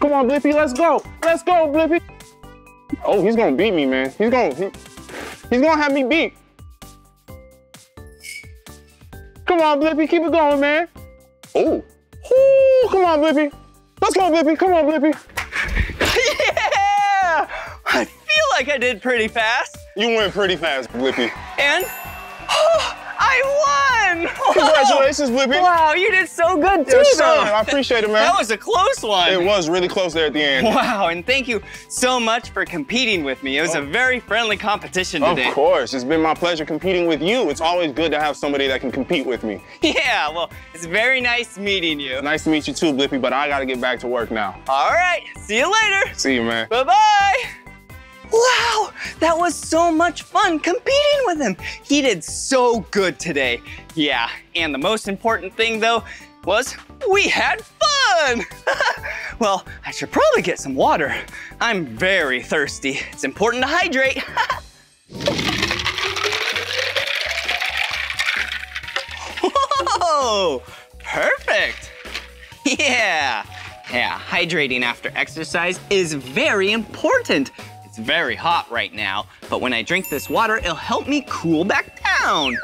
Come on, Blippi. Let's go. Let's go, Blippi. Oh, he's gonna beat me, man. He's gonna, he, he's gonna have me beat. Come on, Blippi. Keep it going, man. Oh. Ooh, come on, Blippi. Let's go, Blippi. Come on, Blippi. Yeah! I feel like I did pretty fast. You went pretty fast, Blippi. And? Oh! I won! Whoa. Congratulations, Blippi. Wow, you did so good too, yes, though. I appreciate it, man. That was a close one. It was really close there at the end. Wow, and thank you so much for competing with me. It was oh. a very friendly competition today. Of course, it's been my pleasure competing with you. It's always good to have somebody that can compete with me. Yeah, well, it's very nice meeting you. Nice to meet you too, Blippi, but I gotta get back to work now. All right, see you later. See you, man. Bye-bye. Wow, that was so much fun competing with him. He did so good today. Yeah, and the most important thing though was we had fun. Well, I should probably get some water. I'm very thirsty. It's important to hydrate. Whoa, perfect. Yeah, yeah, hydrating after exercise is very important. It's very hot right now, but when I drink this water, it'll help me cool back down.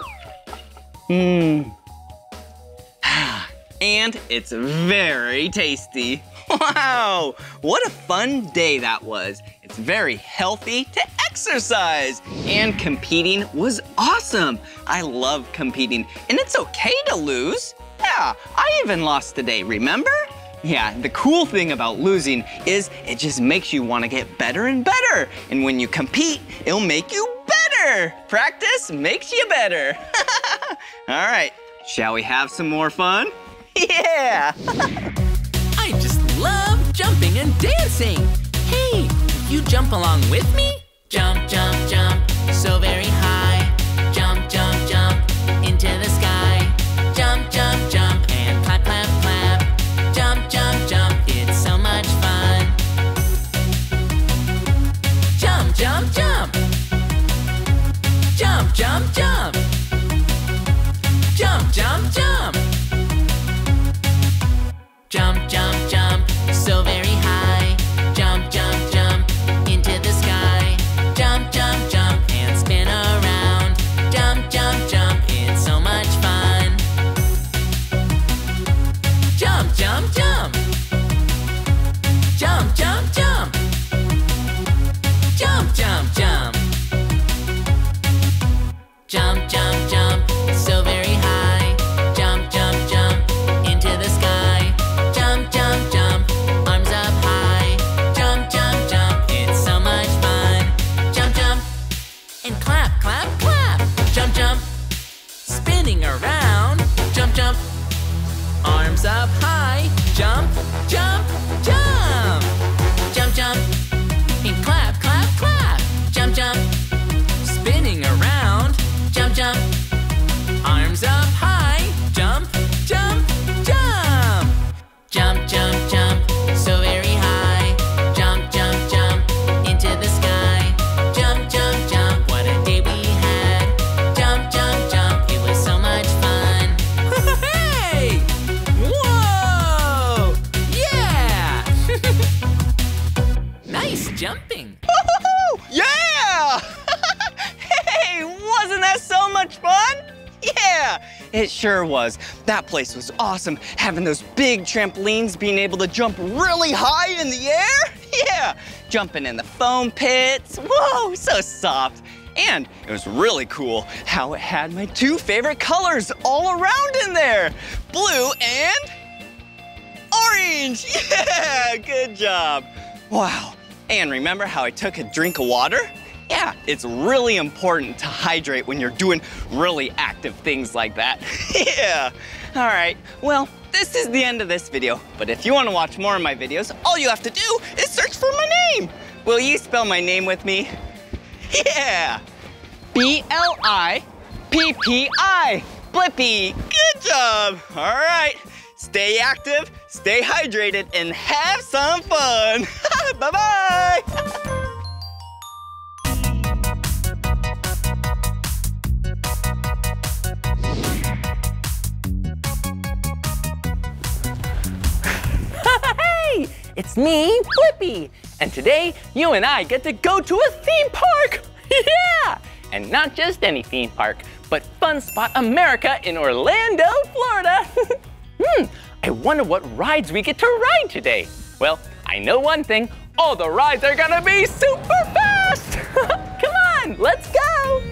Mmm. And it's very tasty. Wow, what a fun day that was. It's very healthy to exercise. And competing was awesome. I love competing, and it's okay to lose. Yeah, I even lost today, remember? Yeah, the cool thing about losing is it just makes you want to get better and better. And when you compete, it'll make you better. Practice makes you better. All right, shall we have some more fun? Yeah! I just love jumping and dancing! Hey, you jump along with me? Jump, jump, jump, so very high. Jump, jump, jump, into the sky. Jump, jump, jump, and clap, clap, clap. Jump, jump, jump, it's so much fun. Jump, jump, jump. Jump, jump, jump. Jump, jump, jump. Jump, jump, jump, so very high. Jump, jump, jump, into the sky. Jump, jump, jump, and spin around. Jump, jump, jump, it's so much fun. Jump, jump, jump. Jump, jump, jump. Jump, jump, jump. Jump, jump, jump, so very high. Jump, jump, jump, into the sky. Jump, jump, arms up high. Jump, jump, jump, it's so much fun. Jump, jump, and clap, clap, clap. Jump, jump, spinning around. Jump, jump, arms up high. Jump, jump, jump. Jump, jump, and clap, clap, clap. Jump, jump, spinning around. Jump, jump, arms up high. Jump, jump, jump. Jump, jump, jump, so very high. Jump, jump, jump, into the sky. Jump, jump, jump, what a day we had. Jump, jump, jump, it was so much fun. Hey! Whoa! Yeah! Nice jumping. Yeah! Hey, wasn't that so much fun? Yeah! It sure was. That place was awesome. Having those big trampolines, being able to jump really high in the air. Yeah, jumping in the foam pits. Whoa, so soft. And it was really cool how it had my two favorite colors all around in there. Blue and orange. Yeah, good job. Wow. And remember how I took a drink of water? Yeah, it's really important to hydrate when you're doing really active things like that. Yeah. All right, well, this is the end of this video, but if you want to watch more of my videos, all you have to do is search for my name. Will you spell my name with me? Yeah. B L I P P I, Blippi. Good job. All right, stay active, stay hydrated, and have some fun. Bye-bye. Hey, it's me, Blippi, and today you and I get to go to a theme park. Yeah, and not just any theme park, but Fun Spot America in Orlando, Florida. Hmm, I wonder what rides we get to ride today. Well, I know one thing, all the rides are gonna be super fast. Come on, let's go.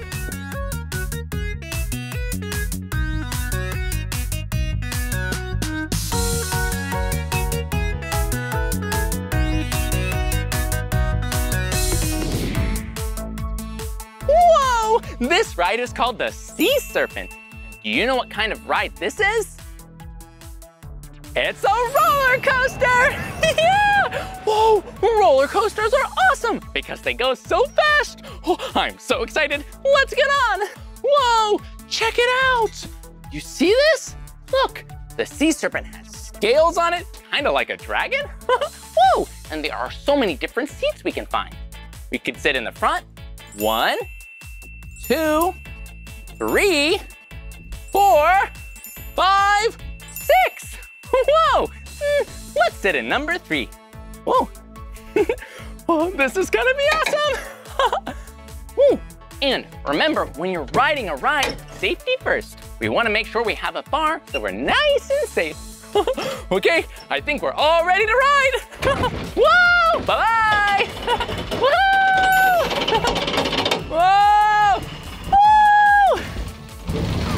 Whoa! This ride is called the Sea Serpent. Do you know what kind of ride this is? It's a roller coaster! Yeah! Whoa, roller coasters are awesome because they go so fast. Oh, I'm so excited. Let's get on. Whoa, check it out. You see this? Look, the sea serpent has scales on it, kind of like a dragon. Whoa, and there are so many different seats we can find. We could sit in the front. One, two, three, four, five, six. Whoa, mm, let's sit in number three. Whoa, oh, this is gonna be awesome. Ooh. And remember, when you're riding a ride, safety first. We wanna make sure we have a bar so we're nice and safe. Okay, I think we're all ready to ride. Whoa, bye-bye. Whoa, whoa, whoa,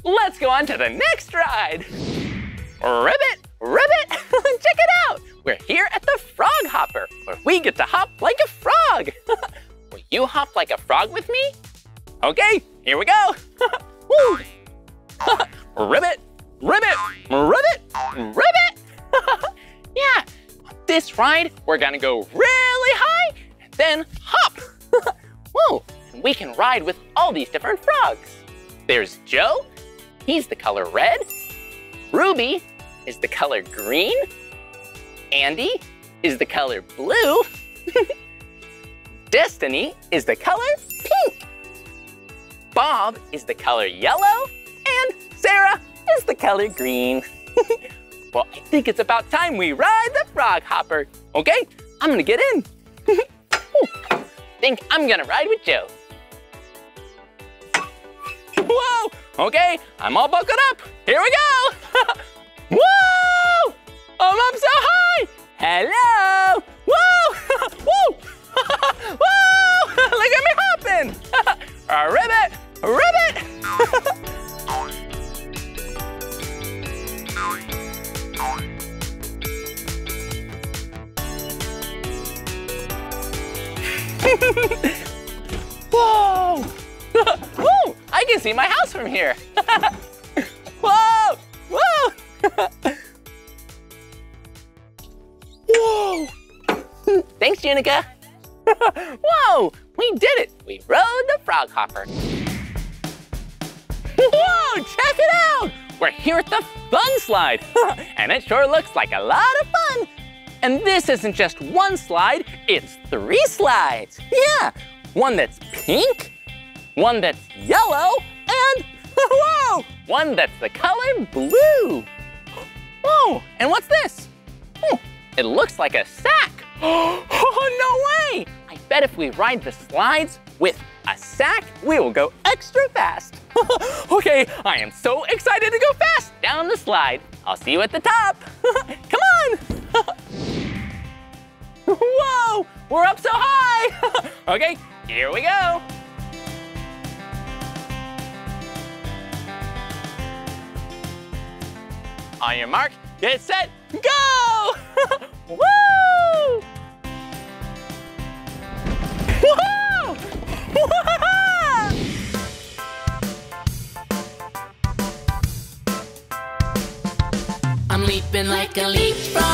Let's go on to the next ride. Ribbit, ribbit, check it out. We're here at the Frog Hopper, where we get to hop like a frog. Will you hop like a frog with me? Okay, here we go. Ribbit, ribbit, ribbit, ribbit. Yeah, on this ride, we're gonna go really high and then hop. Whoa, and we can ride with all these different frogs. There's Joe, he's the color red. Ruby is the color green. Andy is the color blue. Destiny is the color pink. Bob is the color yellow. And Sarah is the color green. Well, I think it's about time we ride the Frog Hopper. Okay, I'm gonna get in. I think I'm gonna ride with Joe. Whoa, okay, I'm all buckled up. Here we go. Whoa, I'm up so high. Hello. Whoa, whoa, whoa, look at me hopping. A ribbit, a ribbit. Whoa. Whoa, I can see my house from here. Whoa, whoa. Whoa. Thanks, Unica. Whoa, we did it. We rode the Frog Hopper. Whoa, check it out. We're here at the fun slide. And it sure looks like a lot of fun. And this isn't just one slide, it's three slides. Yeah, one that's pink, one that's yellow, and whoa, one that's the color blue. Whoa, and what's this? Hmm, it looks like a sack. Oh, no way! I I bet if we ride the slides with a sack, we will go extra fast. Okay, I am so excited to go fast down the slide. I'll see you at the top. Come on. Whoa, we're up so high. Okay, here we go. On your mark, get set, go! Woo! Whoa! I'm leaping like a leapfrog,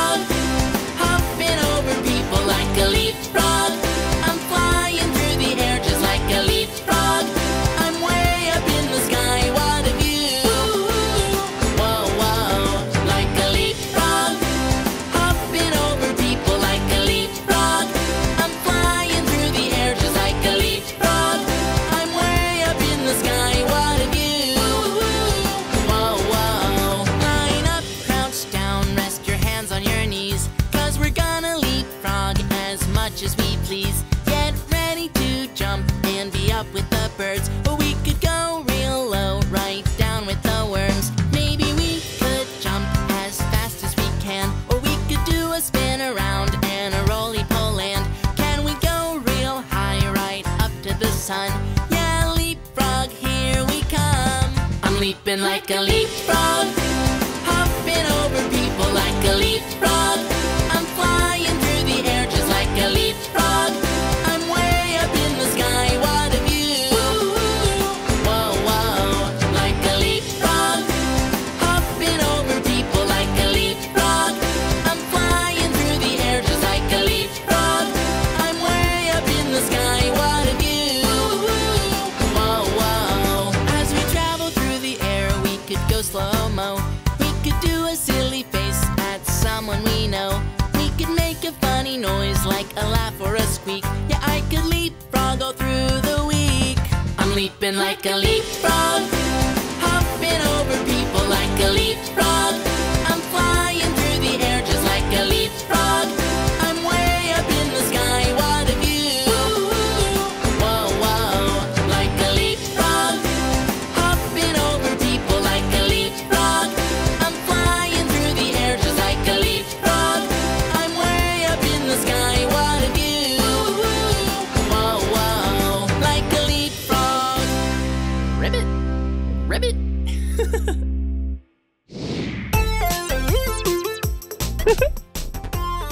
hopping over people like a leapfrog. I'm flying through the air just like a leapfrog. I'm way up in the sky, what a view. Whoa, whoa, like a leapfrog, hopping over people like a leapfrog. I'm flying through the air just like a leapfrog. I'm way up in the sky, what a view. Whoa, whoa, line up, crouch down, rest your hands on your knees, 'cause we're gonna leapfrog as much as we please. Get ready to jump and be up with the birds. Or we could go real low, right down with the worms. Maybe we could jump as fast as we can. Or we could do a spin around and a roly poly. Can we go real high, right up to the sun? Yeah, leapfrog, here we come. I'm leaping like a leapfrog, hopping over people like a leapfrog. I'm flying through the air just like a leapfrog. I'm way up in the sky, what a view. Whoa, whoa, like a leapfrog, hopping over people like a leapfrog. I'm flying through the air just like a leapfrog. I'm way up in the sky, what a view. Whoa, whoa, as we travel through the air, we could go slow-mo. We could do a silly face at someone we know. We could make a funny noise like a laugh or a squeak. Yeah, I could leapfrog all through the week. I'm leaping like a leapfrog, hopping over people like a leapfrog. I'm flying through the air just like a leapfrog. I'm way up in the sky, what a view. Whoa, whoa, like a leapfrog, hopping over people like a leapfrog. I'm flying through the air just like a leapfrog. I'm way up in the sky, what a view. Whoa, whoa, like a leapfrog. Ribbit, ribbit.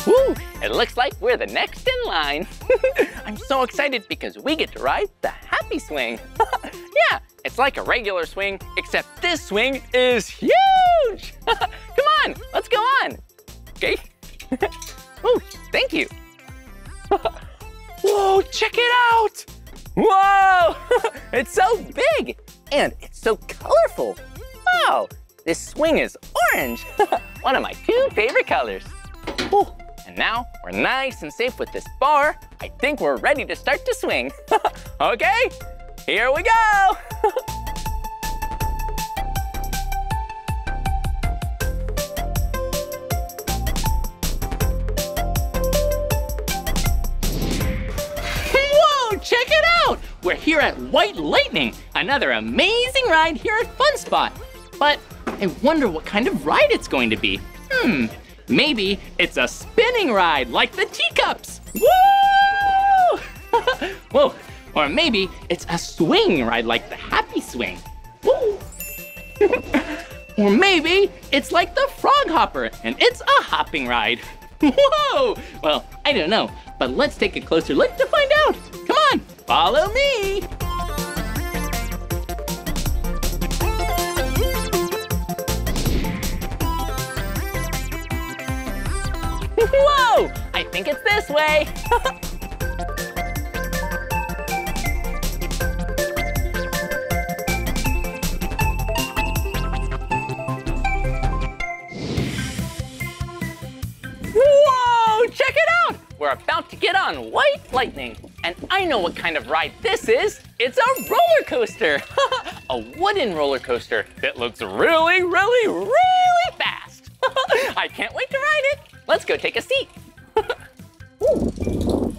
Woo! It looks like we're the next in line. I'm so excited because we get to ride the happy swing. Yeah, it's like a regular swing, except this swing is huge. Come on, let's go on. Okay. Ooh, thank you. Whoa, check it out. Whoa, it's so big and it's so colorful. Wow, this swing is orange. One of my two favorite colors. Ooh, and now we're nice and safe with this bar. I think we're ready to start to swing. Okay, here we go. Whoa, check it out. We're here at White Lightning, another amazing ride here at Fun Spot. But I wonder what kind of ride it's going to be. Hmm, maybe it's a spinning ride like the teacups. Woo! Whoa, or maybe it's a swing ride like the happy swing. Woo! Or maybe it's like the Frog Hopper and it's a hopping ride. Whoa! Well, I don't know, but let's take a closer look to find out. Come on, follow me. Whoa! I think it's this way. Whoa! Check it out! We're about to get on White Lightning. And I know what kind of ride this is. It's a roller coaster. A wooden roller coaster that looks really, really, really fast. I can't wait to ride it. Let's go take a seat. Ooh.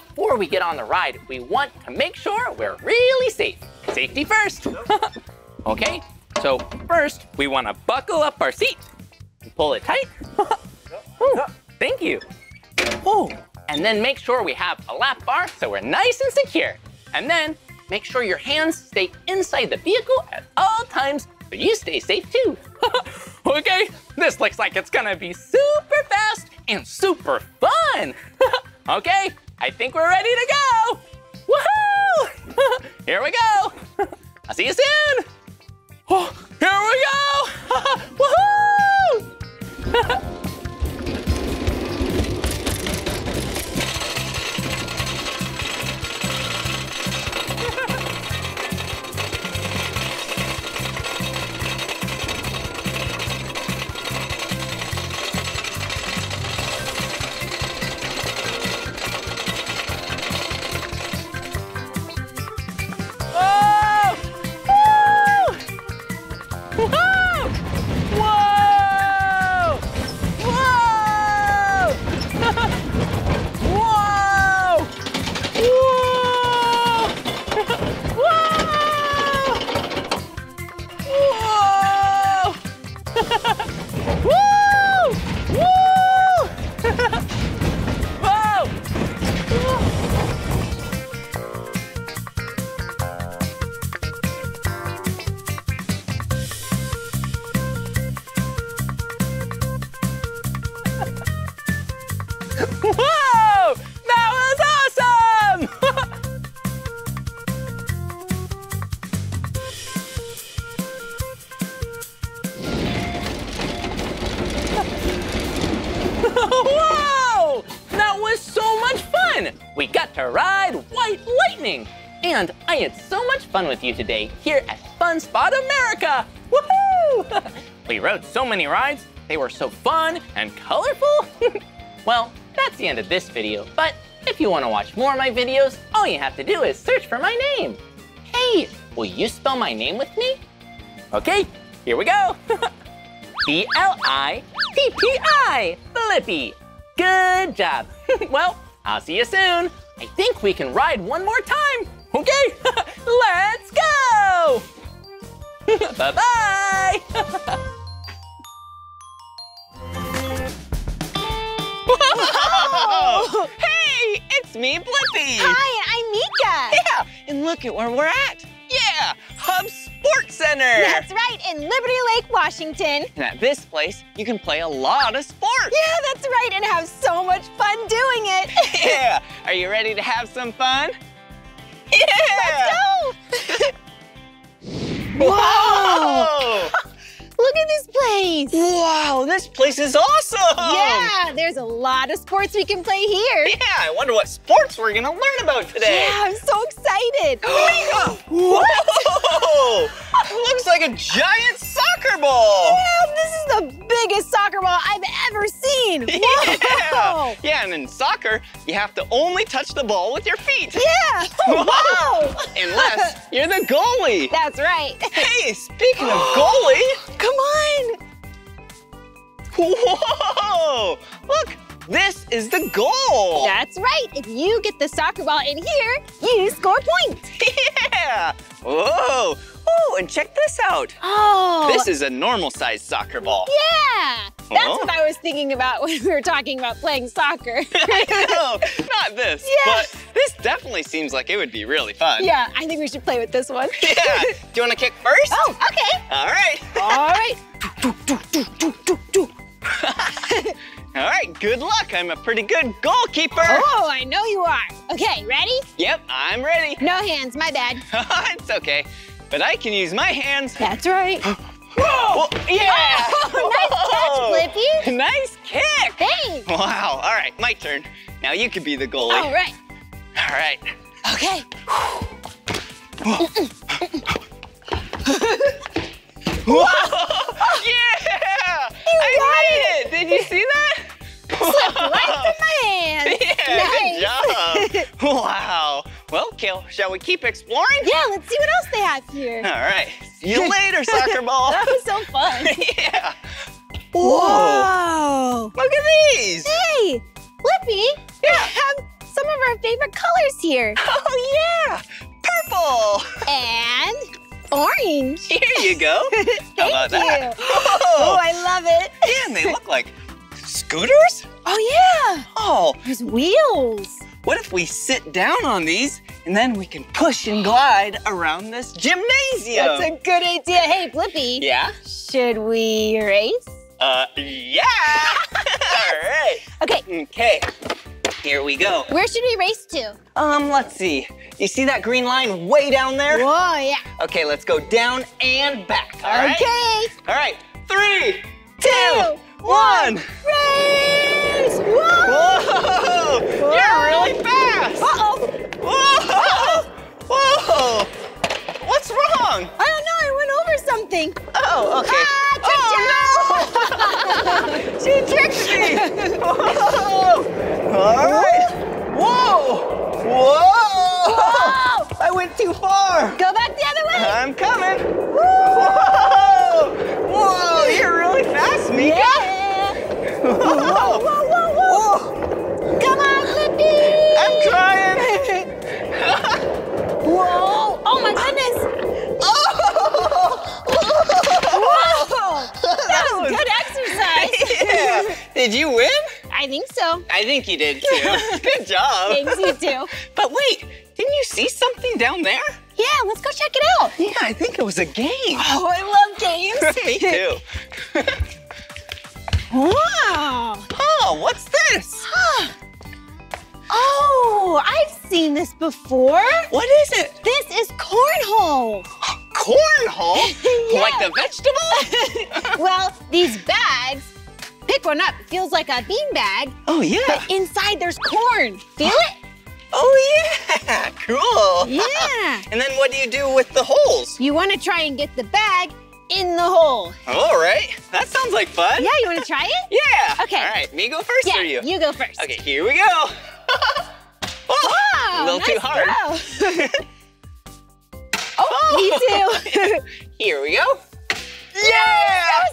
before we get on the ride, we want to make sure we're really safe. Safety first. Okay, so first we want to buckle up our seat and pull it tight. Ooh, thank you. Ooh, and then make sure we have a lap bar so we're nice and secure. And then make sure your hands stay inside the vehicle at all times so you stay safe too. Okay, this looks like it's gonna be super fast and super fun. Okay, I think we're ready to go. Woohoo! Here we go. I'll see you soon. Oh, here we go. Woohoo! And I had so much fun with you today here at Fun Spot America. Woohoo! We rode so many rides. They were so fun and colorful. Well, that's the end of this video. But if you want to watch more of my videos, all you have to do is search for my name. Hey, will you spell my name with me? Okay, here we go. B L I P P I, Blippi. Good job. Well, I'll see you soon. I think we can ride one more time. Okay, let's go! Bye-bye! Whoa! Hey, it's me, Blippi! Hi, and I'm Mika! Yeah, and look at where we're at. Yeah, Hub Sports Center! That's right, in Liberty Lake, Washington. And at this place, you can play a lot of sports. Yeah, that's right, and have so much fun doing it. Yeah, are you ready to have some fun? Yeah! Let's go! Whoa! Look at this place! Wow, this place is awesome! Yeah, there's a lot of sports we can play here. Yeah, I wonder what sports we're gonna learn about today. Yeah, I'm so excited. Mika! Whoa! Looks like a giant soccer ball. Yeah, this is the biggest soccer ball I've ever seen. Whoa. Yeah. Yeah, and in soccer, you have to only touch the ball with your feet. Yeah. Whoa. Whoa. Unless you're the goalie. That's right. Hey, speaking of goalie. Come on. Whoa, look. This is the goal. That's right. If you get the soccer ball in here, you score points. Yeah. Whoa. Oh, and check this out. Oh. This is a normal-sized soccer ball. Yeah. That's oh. what I was thinking about when we were talking about playing soccer. I know. Not this, yeah. but this definitely seems like it would be really fun. Yeah, I think we should play with this one. Yeah. Do you want to kick first? Oh, okay. All right. All right. Do, do, do, do, do, do. All right, good luck. I'm a pretty good goalkeeper. Oh, I know you are. Okay, ready? Yep, I'm ready. No hands, my bad. It's okay, but I can use my hands. That's right. Whoa! Yeah! Oh, nice catch, Blippi. Nice kick. Thanks. Wow, all right, my turn. Now you can be the goalie. All right. All right. Okay. Whoa! Yeah! You I made it. it! Did you see that? Slipped right from my hand. Yeah, nice. Good job. Wow. Well, Kale, shall we keep exploring? Yeah, let's see what else they have here. All right. See you later, soccer ball. That was so fun. Yeah. Whoa. Whoa. Look at these. Hey, Blippi. Yeah. Have some of our favorite colors here. Oh, yeah! Purple! And orange. Here you go. How about you. That? Oh, I love it. Yeah, and they look like scooters? Oh, yeah. Oh. There's wheels. What if we sit down on these and then we can push and glide around this gymnasium? That's a good idea. Hey, Blippi. Yeah? Should we race? Uh, yeah. All right. Okay. Okay. Here we go. Where should we race to? Um, let's see. You see that green line way down there? Whoa, yeah. Okay, let's go down and back, all right? Okay. All right, three, two, two one. one. Race! Whoa! Whoa! Whoa. You're really fast! Uh-oh. Whoa! Uh-oh. Whoa! What's wrong? I don't know, I went over something. Oh, okay. Ah, oh, no! She tricked me! Whoa! All right. Whoa! Whoa! Whoa! I went too far. Go back the other way. I'm coming. Woo. Whoa! Whoa, you're really fast, Mika. Yeah. Whoa. Whoa, whoa, whoa, whoa. Whoa. Come on, Blippi. I'm trying. Whoa, oh my goodness. Oh! Whoa! That, that was, was good exercise. Yeah. Did you win? I think so. I think you did too. Good job. Thanks, you too. But wait, didn't you see something down there? Yeah, let's go check it out. Yeah, I think it was a game. Oh, I love games. Me too. Wow. Oh, what's this? Oh, I've seen this before. What is it? This is cornhole. Cornhole? Yeah. Like the vegetable? Well, these bags. Pick one up, feels like a bean bag. Oh, yeah. But inside there's corn. Feel it? Oh, yeah. Cool. Yeah. And then what do you do with the holes? You want to try and get the bag in the hole. All right. That sounds like fun. Yeah, you want to try it? Yeah. Okay. All right. Me go first yeah, or you? you go first. Okay, here we go. Whoa, a little nice too hard. oh, oh, me too. Here we go. Yeah! Yes,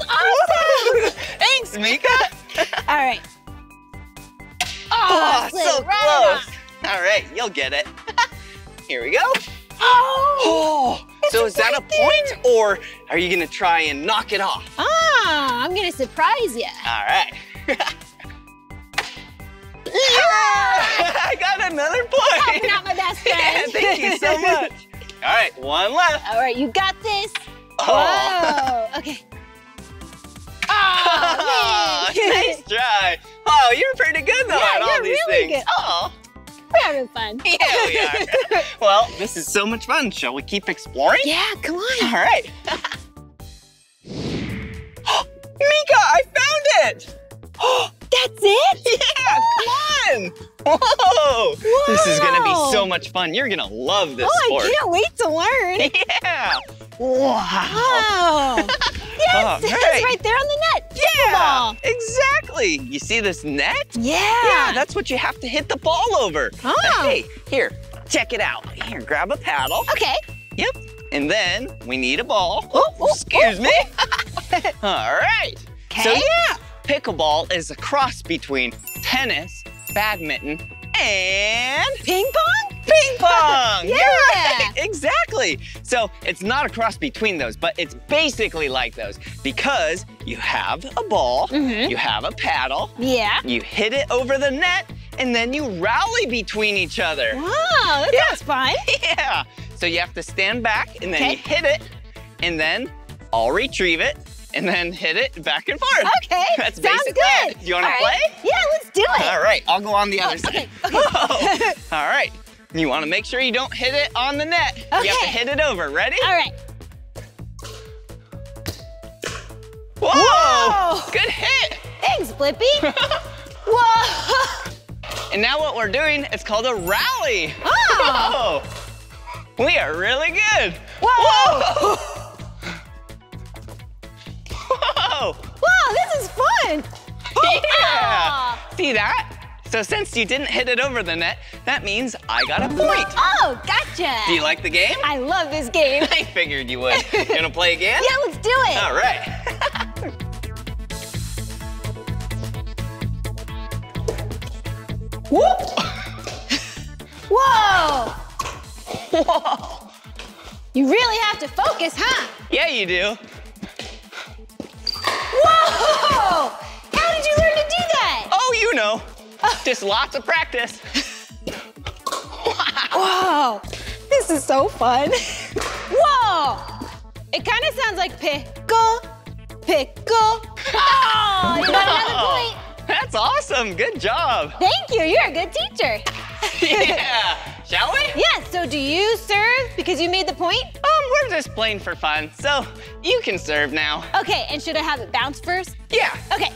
that was awesome! Thanks, Mika. All right. Oh, oh so right close. On. All right, you'll get it. Here we go. Oh! So is that a point, or are you gonna try and knock it off? Ah, I'm gonna surprise you. All right. Ah! I got another point. Oh, not my best friend. Yeah, thank you so much. All right, one left. All right, you got this. Oh, whoa. Okay. Oh, man. Nice try. Oh, you're pretty good though yeah, at all you're these really things. Good. Oh, we're having fun. Yeah, we are. Well, this is so much fun. Shall we keep exploring? Yeah, come on. All right. Mika, I found it. That's it? Yeah, oh. Come on. Whoa. Whoa. This is gonna be so much fun. You're gonna love this oh, sport. Oh, I can't wait to learn. Yeah. Wow. Wow. Yes, it's right. right there on the net. Yeah, ball. Exactly. You see this net? Yeah. Yeah, that's what you have to hit the ball over. Oh. But hey, here, check it out. Here, grab a paddle. Okay. Yep, and then we need a ball. Oh, oh excuse oh, me. Oh. All right. Okay. So yeah, pickleball is a cross between tennis, badminton, and ping pong? Ping pong! Yeah! You're right. Exactly. So it's not a cross between those, but it's basically like those because you have a ball, mm-hmm. you have a paddle, yeah. you hit it over the net, and then you rally between each other. Wow, that yeah. sounds fun. Yeah. So you have to stand back and then okay. you hit it, and then I'll retrieve it, and then hit it back and forth. Okay, that's sounds good. That. Do you want to right. play? Yeah, let's do it. All right, I'll go on the oh, other side. Okay, okay. Whoa. All right. You want to make sure you don't hit it on the net. Okay. You have to hit it over. Ready? All right. Whoa! Whoa. Good hit. Thanks, Blippi. Whoa! And now what we're doing is called a rally. Oh! Whoa. We are really good. Whoa! Whoa! Whoa! Wow, this is fun. Yeah. Oh. See that? So since you didn't hit it over the net, that means I got a point. Oh, gotcha. Do you like the game? I love this game. I figured you would. You gonna play again? Yeah, let's do it. All right. Whoop. Whoa! Whoa! You really have to focus, huh? Yeah, you do. Whoa! How did you learn to do that? Oh, you know. Oh. Just lots of practice. Wow. Whoa! This is so fun. Whoa! It kind of sounds like pickle, pickle. Oh, you got another point. That's awesome. Good job. Thank you. You're a good teacher. Yeah. Shall we? Yes. Yeah, so do you serve because you made the point? Um, we're just playing for fun, so you can serve now. Okay. And should I have it bounce first? Yeah. Okay.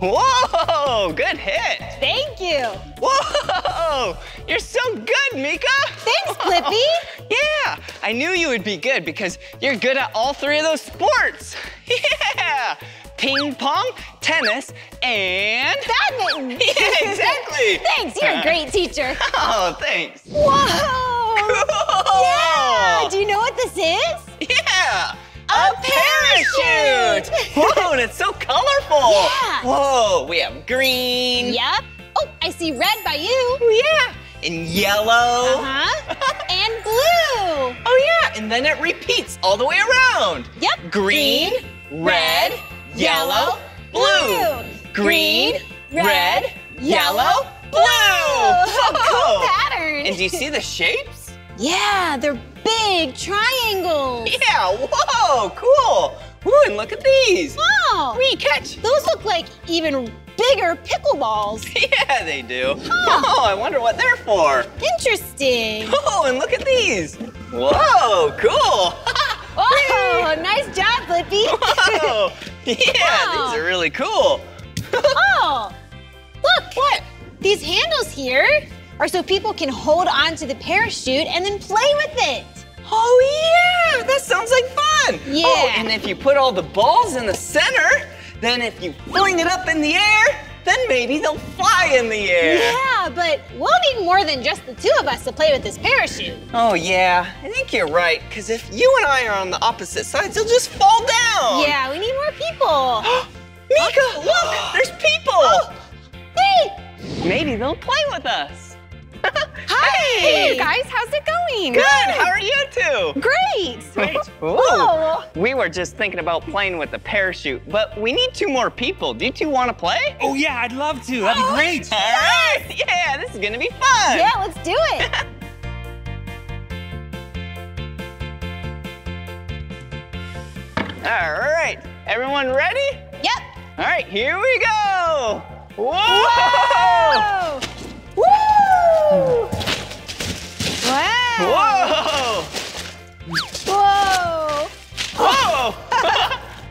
Whoa! Good hit. Thank you. Whoa! You're so good, Mika. Thanks, Blippi. Yeah. I knew you would be good because you're good at all three of those sports. Yeah. Ping pong, tennis, and badminton. Yeah, exactly. Thanks. You're a great teacher. Oh, thanks. Whoa! Cool. Yeah. Do you know what this is? Yeah. A, a parachute! parachute. Whoa, and it's so colorful! Yeah! Whoa, we have green. Yep. Oh, I see red by you. Yeah. And yellow. Uh-huh. And blue. Oh, yeah. And then it repeats all the way around. Yep. Green, green red, yellow, blue. blue. Green, green, red, yellow, blue. Whoa. Cool pattern. And do you see the shapes? Yeah, they're big triangles. Yeah, whoa, cool. Ooh, and look at these. Wow. Wee, catch. Those look like even bigger pickleballs. Yeah, they do. Huh. Oh, I wonder what they're for. Interesting. Oh, and look at these. Whoa, cool. Whoa, nice job, Blippi. Whoa. Yeah, wow. These are really cool. Oh, look. What? These handles here are so people can hold on to the parachute and then play with it. Oh, yeah, that sounds like fun. Yeah. Oh, and if you put all the balls in the center, then if you fling it up in the air, then maybe they'll fly in the air. Yeah, but we'll need more than just the two of us to play with this parachute. Oh, yeah, I think you're right, because if you and I are on the opposite sides, they'll just fall down. Yeah, we need more people. Mika, oh, look, there's people. Oh, hey. Maybe they'll play with us. Hi! Hey, you guys, how's it going? Good, how are you two? Great! Great. Whoa. We were just thinking about playing with the parachute, but we need two more people. Do you two want to play? Oh, yeah, I'd love to. That'd oh, be great. All yes. right, yeah, this is going to be fun. Yeah, let's do it. All right, everyone ready? Yep. All right, here we go. Whoa! Whoa. Woo! Wow! Whoa! Whoa! Whoa!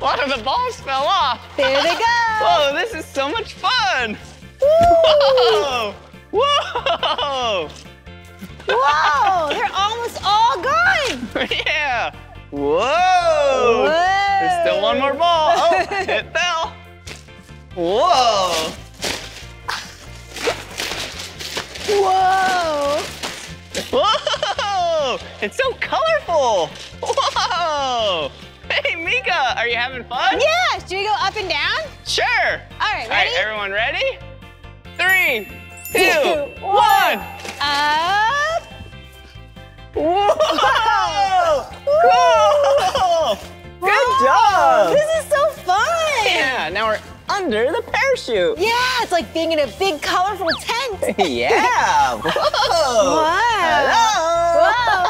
A lot of the balls fell off. There they go! Whoa, this is so much fun! Woo! Whoa! Whoa! Whoa! They're almost all gone! Yeah! Whoa! Whoa! There's still one more ball. Oh, it fell. Whoa! Whoa! Whoa! It's so colorful! Whoa! Hey, Mika, are you having fun? Yeah! Should we go up and down? Sure! All right, ready? All right, everyone ready? Three, two, two one! Up! Whoa! Whoa! Whoa. Cool. Good Whoa. job! This is so fun! Yeah, now we're under the parachute. Yeah, it's like being in a big, colorful tent. Yeah. Whoa. Wow. Hello. Whoa,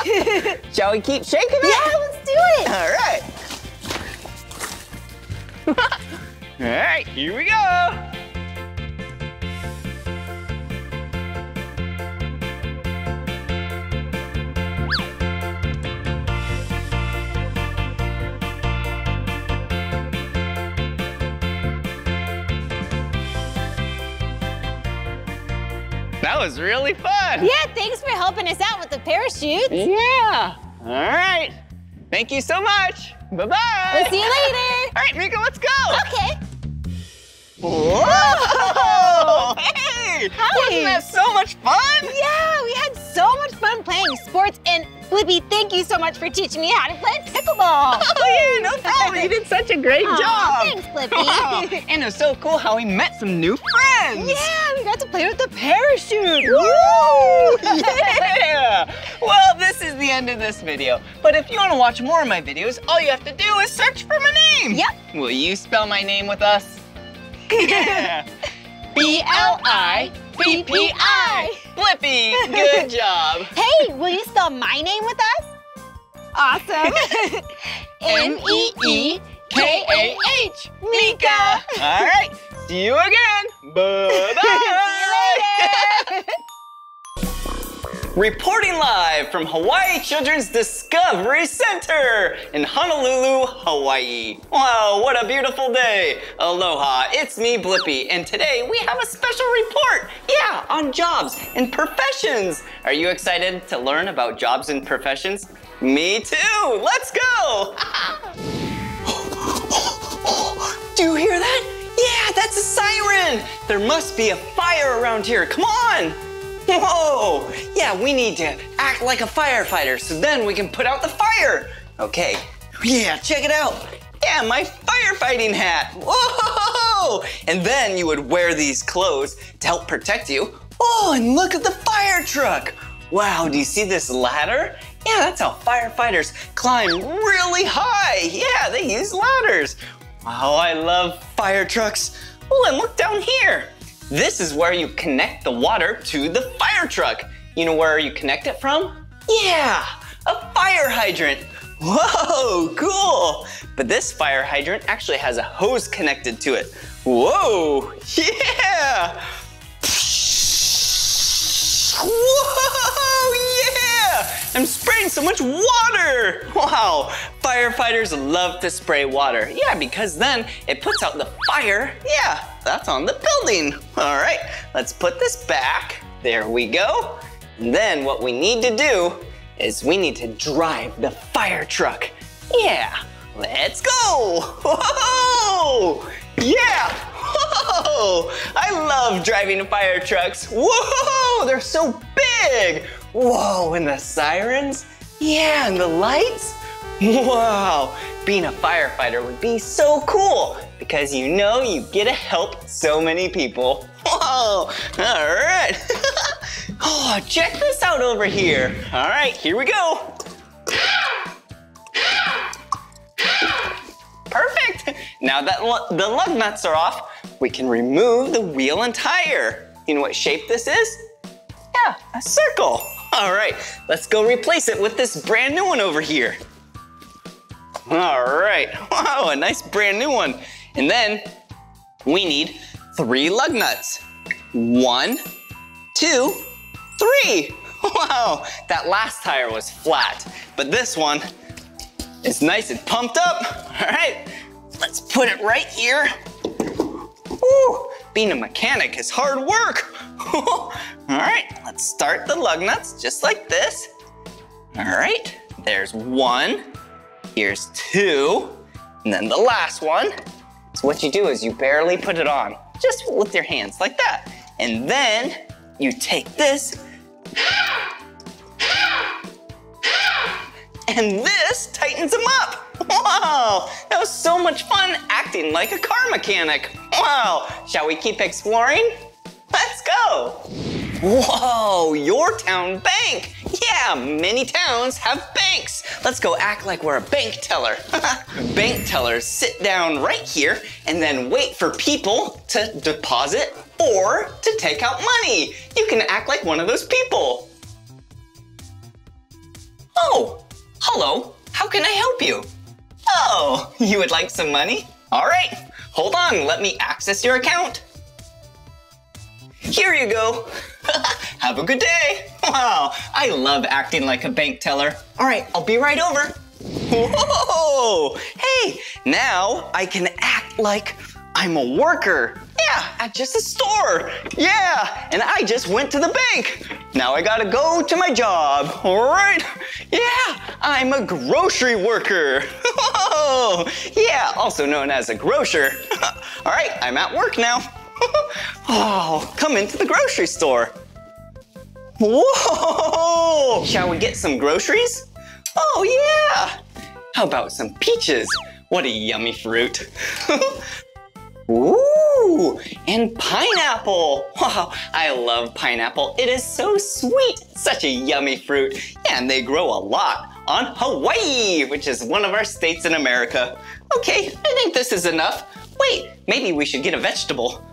hi. Shall we keep shaking it? Yeah, let's do it. All right. All right, here we go. That was really fun. Yeah, thanks for helping us out with the parachutes. Yeah. All right. Thank you so much. Bye-bye. We'll see you later. All right, Mika, let's go. Okay. Whoa! Whoa. Hey! Hi. Wasn't that so much fun? Yeah, we had so much fun playing sports and Blippi, thank you so much for teaching me how to play pickleball. Oh, yeah, no problem. You did such a great Aww, job. Thanks, Blippi. Wow. And it was so cool how we met some new friends. Yeah, we got to play with the parachute. Woo! Yeah! Well, this is the end of this video. But if you want to watch more of my videos, all you have to do is search for my name. Yep. Will you spell my name with us? Yeah. B L I P P I. Blippi, good job. Hey, will you spell my name with us? Awesome. M E E K A H. Mika. All right, see you again. Bye-bye. See you later. Reporting live from Hawaii Children's Discovery Center in Honolulu, Hawaii. Wow, what a beautiful day. Aloha, it's me, Blippi, and today we have a special report. Yeah, on jobs and professions. Are you excited to learn about jobs and professions? Me too, let's go. Do you hear that? Yeah, that's a siren. There must be a fire around here, come on. Whoa! Yeah, we need to act like a firefighter so then we can put out the fire. Okay, yeah, check it out. Yeah, my firefighting hat. Whoa! And then you would wear these clothes to help protect you. Oh, and look at the fire truck. Wow, do you see this ladder? Yeah, that's how firefighters climb really high. Yeah, they use ladders. Wow, I love fire trucks. Oh, and look down here. This is where you connect the water to the fire truck. You know where you connect it from? Yeah, a fire hydrant. Whoa, cool. But this fire hydrant actually has a hose connected to it. Whoa, yeah. Whoa, yeah. I'm spraying so much water. Wow, firefighters love to spray water. Yeah, because then it puts out the fire. Yeah, that's on the building. All right, let's put this back. There we go. And then what we need to do is we need to drive the fire truck. Yeah, let's go. Whoa, yeah. Whoa, I love driving fire trucks. Whoa, they're so big. Whoa, and the sirens? Yeah, and the lights? Wow, being a firefighter would be so cool because you know you get to help so many people. Whoa, all right. Oh, check this out over here. All right, here we go. Perfect. Now that the lug nuts are off, we can remove the wheel and tire. You know what shape this is? Yeah, a circle. All right, let's go replace it with this brand new one over here. All right, wow, a nice brand new one. And then we need three lug nuts. One, two, three. Wow, that last tire was flat, but this one is nice and pumped up. All right, let's put it right here. Woo, being a mechanic is hard work. All right, let's start the lug nuts just like this. All right, there's one, here's two, and then the last one. So what you do is you barely put it on, just with your hands like that. And then you take this, and this tightens them up. Wow, that was so much fun acting like a car mechanic. Wow, shall we keep exploring? Let's go. Whoa, your town bank. Yeah, many towns have banks. Let's go act like we're a bank teller. Bank tellers sit down right here and then wait for people to deposit or to take out money. You can act like one of those people. Oh, hello, how can I help you? Oh, you would like some money? All right, hold on, let me access your account. Here you go. Have a good day. Wow, I love acting like a bank teller. All right, I'll be right over. Whoa, hey, now I can act like I'm a worker. Yeah, at just a store. Yeah, and I just went to the bank. Now I gotta go to my job. All right, yeah, I'm a grocery worker. Whoa, yeah, also known as a grocer. All right, I'm at work now. Oh, come into the grocery store. Whoa! Shall we get some groceries? Oh yeah! How about some peaches? What a yummy fruit. Ooh, and pineapple. Wow, I love pineapple. It is so sweet. Such a yummy fruit. And they grow a lot on Hawaii, which is one of our states in America. Okay, I think this is enough. Wait, maybe we should get a vegetable.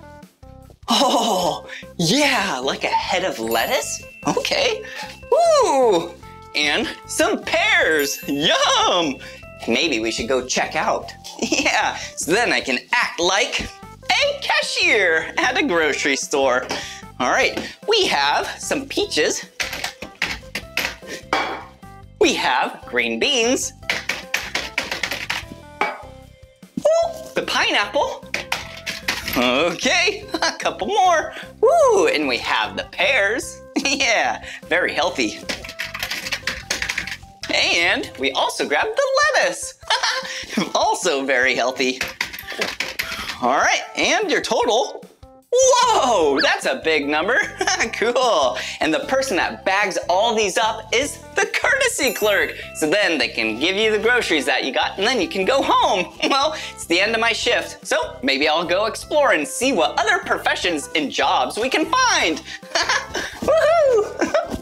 Oh, yeah, like a head of lettuce? Okay. Ooh, and some pears. Yum! Maybe we should go check out. Yeah, so then I can act like a cashier at a grocery store. All right, we have some peaches. We have green beans. Oh, the pineapple. Okay, a couple more. Woo, and we have the pears. Yeah, very healthy. And we also grabbed the lettuce. Also very healthy. All right, and your total. Whoa, that's a big number. Cool. And the person that bags all these up is the courtesy clerk. So then they can give you the groceries that you got and then you can go home. Well, it's the end of my shift. So maybe I'll go explore and see what other professions and jobs we can find. Woohoo!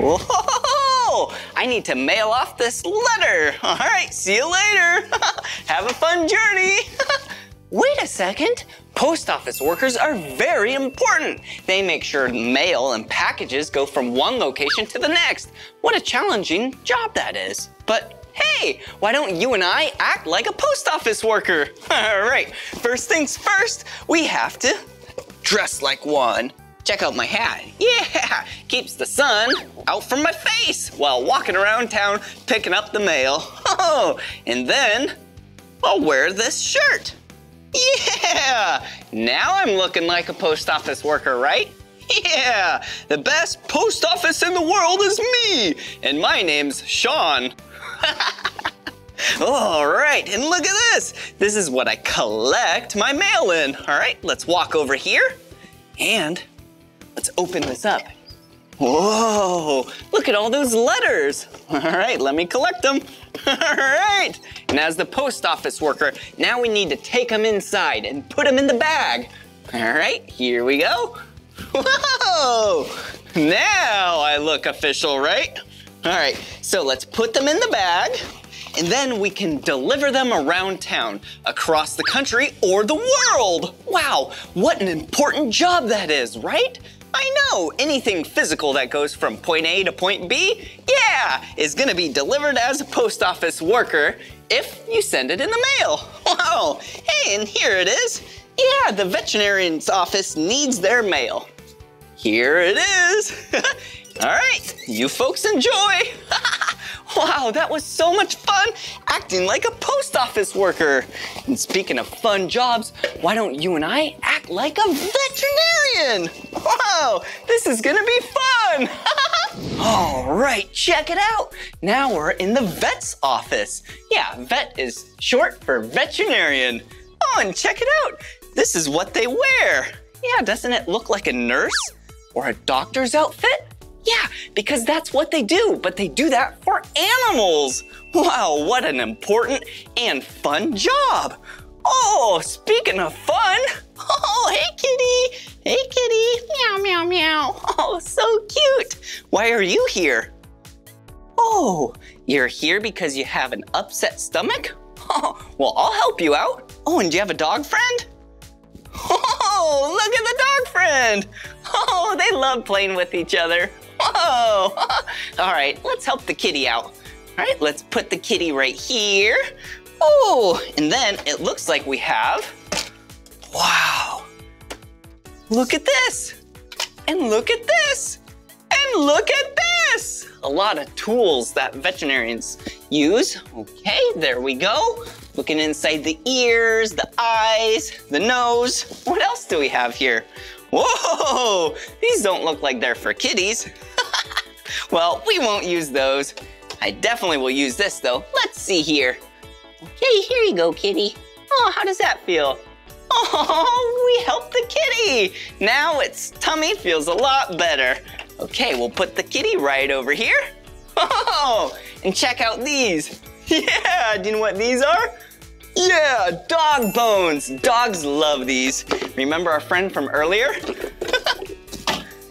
Whoa! I need to mail off this letter. All right, see you later. Have a fun journey. Wait a second. Post office workers are very important. They make sure mail and packages go from one location to the next. What a challenging job that is. But hey, why don't you and I act like a post office worker? All right, first things first, we have to dress like one. Check out my hat. Yeah, keeps the sun out from my face while walking around town picking up the mail. Oh, and then I'll wear this shirt. Yeah, now I'm looking like a post office worker, right? Yeah, the best post office in the world is me, and my name's Sean. All right, and look at this. This is what I collect my mail in. All right, let's walk over here and let's open this up. Whoa, look at all those letters. All right, let me collect them. All right, and as the post office worker, now we need to take them inside and put them in the bag. All right, here we go. Whoa, now I look official, right? All right, so let's put them in the bag and then we can deliver them around town, across the country or the world. Wow, what an important job that is, right? I know, anything physical that goes from point A to point B, yeah, is gonna be delivered as a post office worker if you send it in the mail. Wow, hey, and here it is. Yeah, the veterinarian's office needs their mail. Here it is. All right, you folks enjoy. Wow, that was so much fun acting like a post office worker. And speaking of fun jobs, why don't you and I act like a veterinarian? Wow, this is gonna be fun. All right, check it out. Now we're in the vet's office. Yeah, vet is short for veterinarian. Oh, and check it out. This is what they wear. Yeah, doesn't it look like a nurse or a doctor's outfit? Yeah, because that's what they do, but they do that for animals. Wow, what an important and fun job. Oh, speaking of fun, oh, hey kitty, hey kitty, meow, meow, meow. Oh, so cute. Why are you here? Oh, you're here because you have an upset stomach? Oh, well, I'll help you out. Oh, and do you have a dog friend? Oh, look at the dog friend. Oh, they love playing with each other. Whoa. All right, let's help the kitty out. All right, let's put the kitty right here. Oh, and then it looks like we have, wow. Look at this, and look at this, and look at this. A lot of tools that veterinarians use. Okay, there we go. Looking inside the ears, the eyes, the nose. What else do we have here? Whoa, these don't look like they're for kitties. Well, we won't use those. I definitely will use this though. Let's see here. Okay, here you go, kitty. Oh, how does that feel? Oh, we helped the kitty. Now its tummy feels a lot better. Okay, we'll put the kitty right over here. Oh, and check out these. Yeah, do you know what these are? Yeah, dog bones. Dogs love these. Remember our friend from earlier?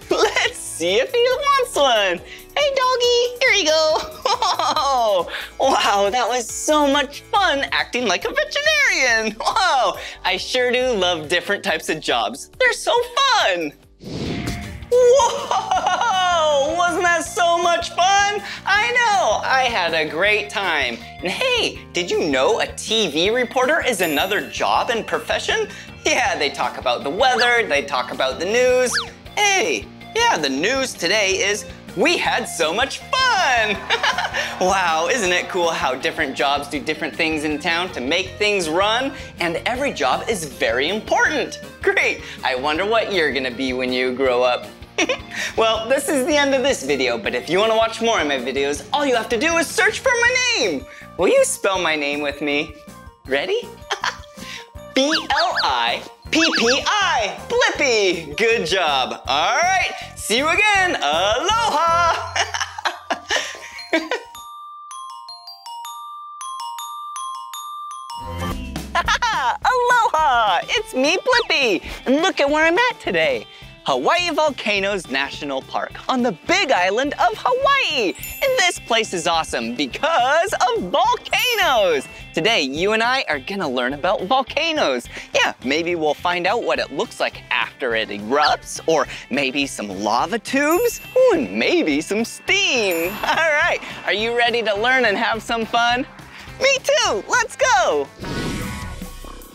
Let's see if he wants one. Hey, doggy, here you go. Oh, wow, that was so much fun acting like a veterinarian. Wow, I sure do love different types of jobs. They're so fun. Whoa, wasn't that so much fun? I know, I had a great time. And hey, did you know a T V reporter is another job and profession? Yeah, they talk about the weather, they talk about the news. Hey, yeah, the news today is we had so much fun. Wow, isn't it cool how different jobs do different things in town to make things run? And every job is very important. Great, I wonder what you're gonna be when you grow up. Well, this is the end of this video, but if you wanna watch more of my videos, all you have to do is search for my name. Will you spell my name with me? Ready? B L I P P I, Blippi, good job. All right, see you again, aloha. Aloha, it's me, Blippi, and look at where I'm at today. Hawaii Volcanoes National Park on the big island of Hawaii. And this place is awesome because of volcanoes. Today, you and I are gonna learn about volcanoes. Yeah, maybe we'll find out what it looks like after it erupts, or maybe some lava tubes, ooh, and maybe some steam. All right, are you ready to learn and have some fun? Me too, let's go.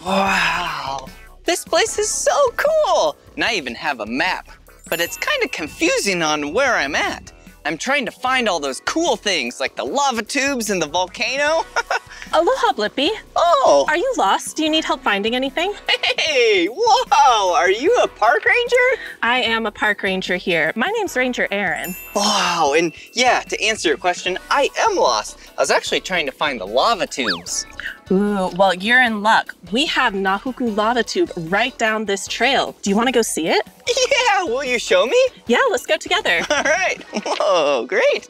Wow. This place is so cool, and I even have a map, but it's kind of confusing on where I'm at. I'm trying to find all those cool things like the lava tubes and the volcano. Aloha, Blippi. Oh. Are you lost? Do you need help finding anything? Hey, whoa, are you a park ranger? I am a park ranger here. My name's Ranger Aaron. Wow, and yeah, to answer your question, I am lost. I was actually trying to find the lava tubes. Ooh, well, you're in luck. We have Nahuku lava tube right down this trail. Do you want to go see it? Yeah, will you show me? Yeah, let's go together. All right. Whoa, great.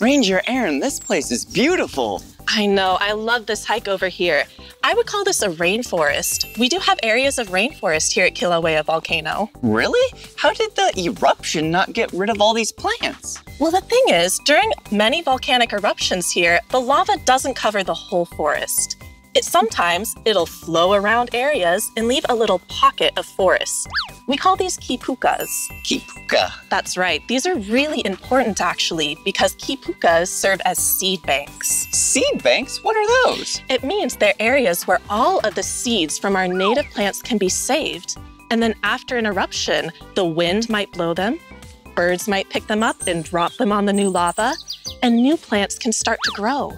Ranger Aaron, this place is beautiful. I know, I love this hike over here. I would call this a rainforest. We do have areas of rainforest here at Kilauea Volcano. Really? How did the eruption not get rid of all these plants? Well, the thing is, during many volcanic eruptions here, the lava doesn't cover the whole forest. It sometimes, it'll flow around areas and leave a little pocket of forest. We call these kipukas. Kipuka. That's right. These are really important, actually, because kipukas serve as seed banks. Seed banks? What are those? It means they're areas where all of the seeds from our native plants can be saved. And then after an eruption, the wind might blow them, birds might pick them up and drop them on the new lava, and new plants can start to grow.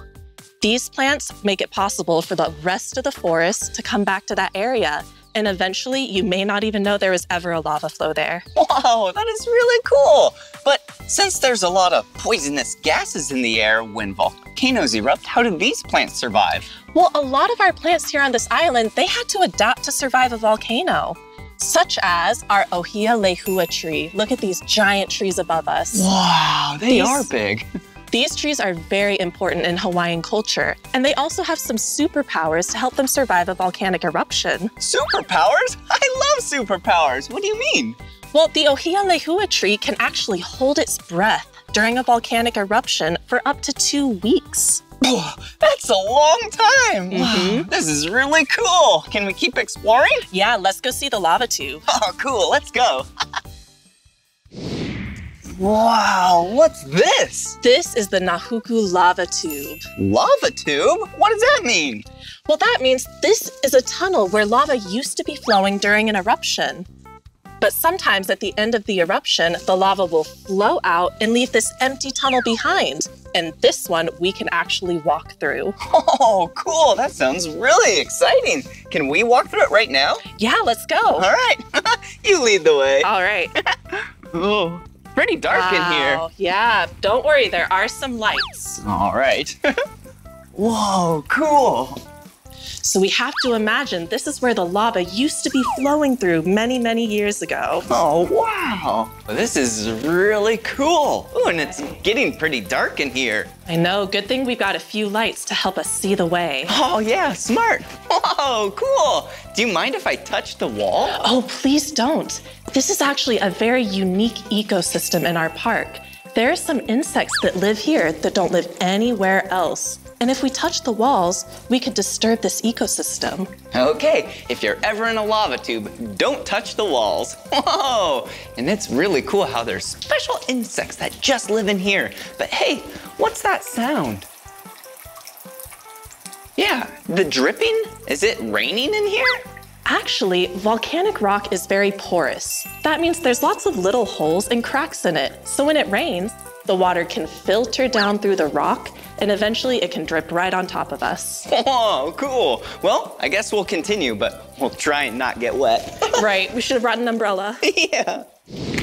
These plants make it possible for the rest of the forest to come back to that area. And eventually, you may not even know there was ever a lava flow there. Wow, that is really cool. But since there's a lot of poisonous gases in the air when volcanoes erupt, how do these plants survive? Well, a lot of our plants here on this island, they had to adapt to survive a volcano, such as our Ohia Lehua tree. Look at these giant trees above us. Wow, they these, are big. These trees are very important in Hawaiian culture, and they also have some superpowers to help them survive a volcanic eruption. Superpowers? I love superpowers. What do you mean? Well, the Ohia Lehua tree can actually hold its breath during a volcanic eruption for up to two weeks. Oh, that's a long time. Mm-hmm. This is really cool. Can we keep exploring? Yeah, let's go see the lava tube. Oh, cool. Let's go. Wow, what's this? This is the Nahuku lava tube. Lava tube? What does that mean? Well, that means this is a tunnel where lava used to be flowing during an eruption. But sometimes at the end of the eruption, the lava will flow out and leave this empty tunnel behind. And this one we can actually walk through. Oh, cool. That sounds really exciting. Can we walk through it right now? Yeah, let's go. All right. You lead the way. All right. Oh. Pretty dark wow, in here. Yeah, don't worry, there are some lights. All right. Whoa, cool. So we have to imagine this is where the lava used to be flowing through many, many years ago. Oh, wow. This is really cool. Ooh, and it's getting pretty dark in here. I know, good thing we've got a few lights to help us see the way. Oh yeah, smart. Whoa, cool. Do you mind if I touch the wall? Oh, please don't. This is actually a very unique ecosystem in our park. There are some insects that live here that don't live anywhere else. And if we touch the walls, we could disturb this ecosystem. Okay, if you're ever in a lava tube, don't touch the walls. Whoa! And it's really cool how there's special insects that just live in here. But hey, what's that sound? Yeah, the dripping? Is it raining in here? Actually, volcanic rock is very porous. That means there's lots of little holes and cracks in it. So when it rains, the water can filter down through the rock, and eventually it can drip right on top of us. Oh, cool. Well, I guess we'll continue, but we'll try and not get wet. Right, we should have brought an umbrella. Yeah.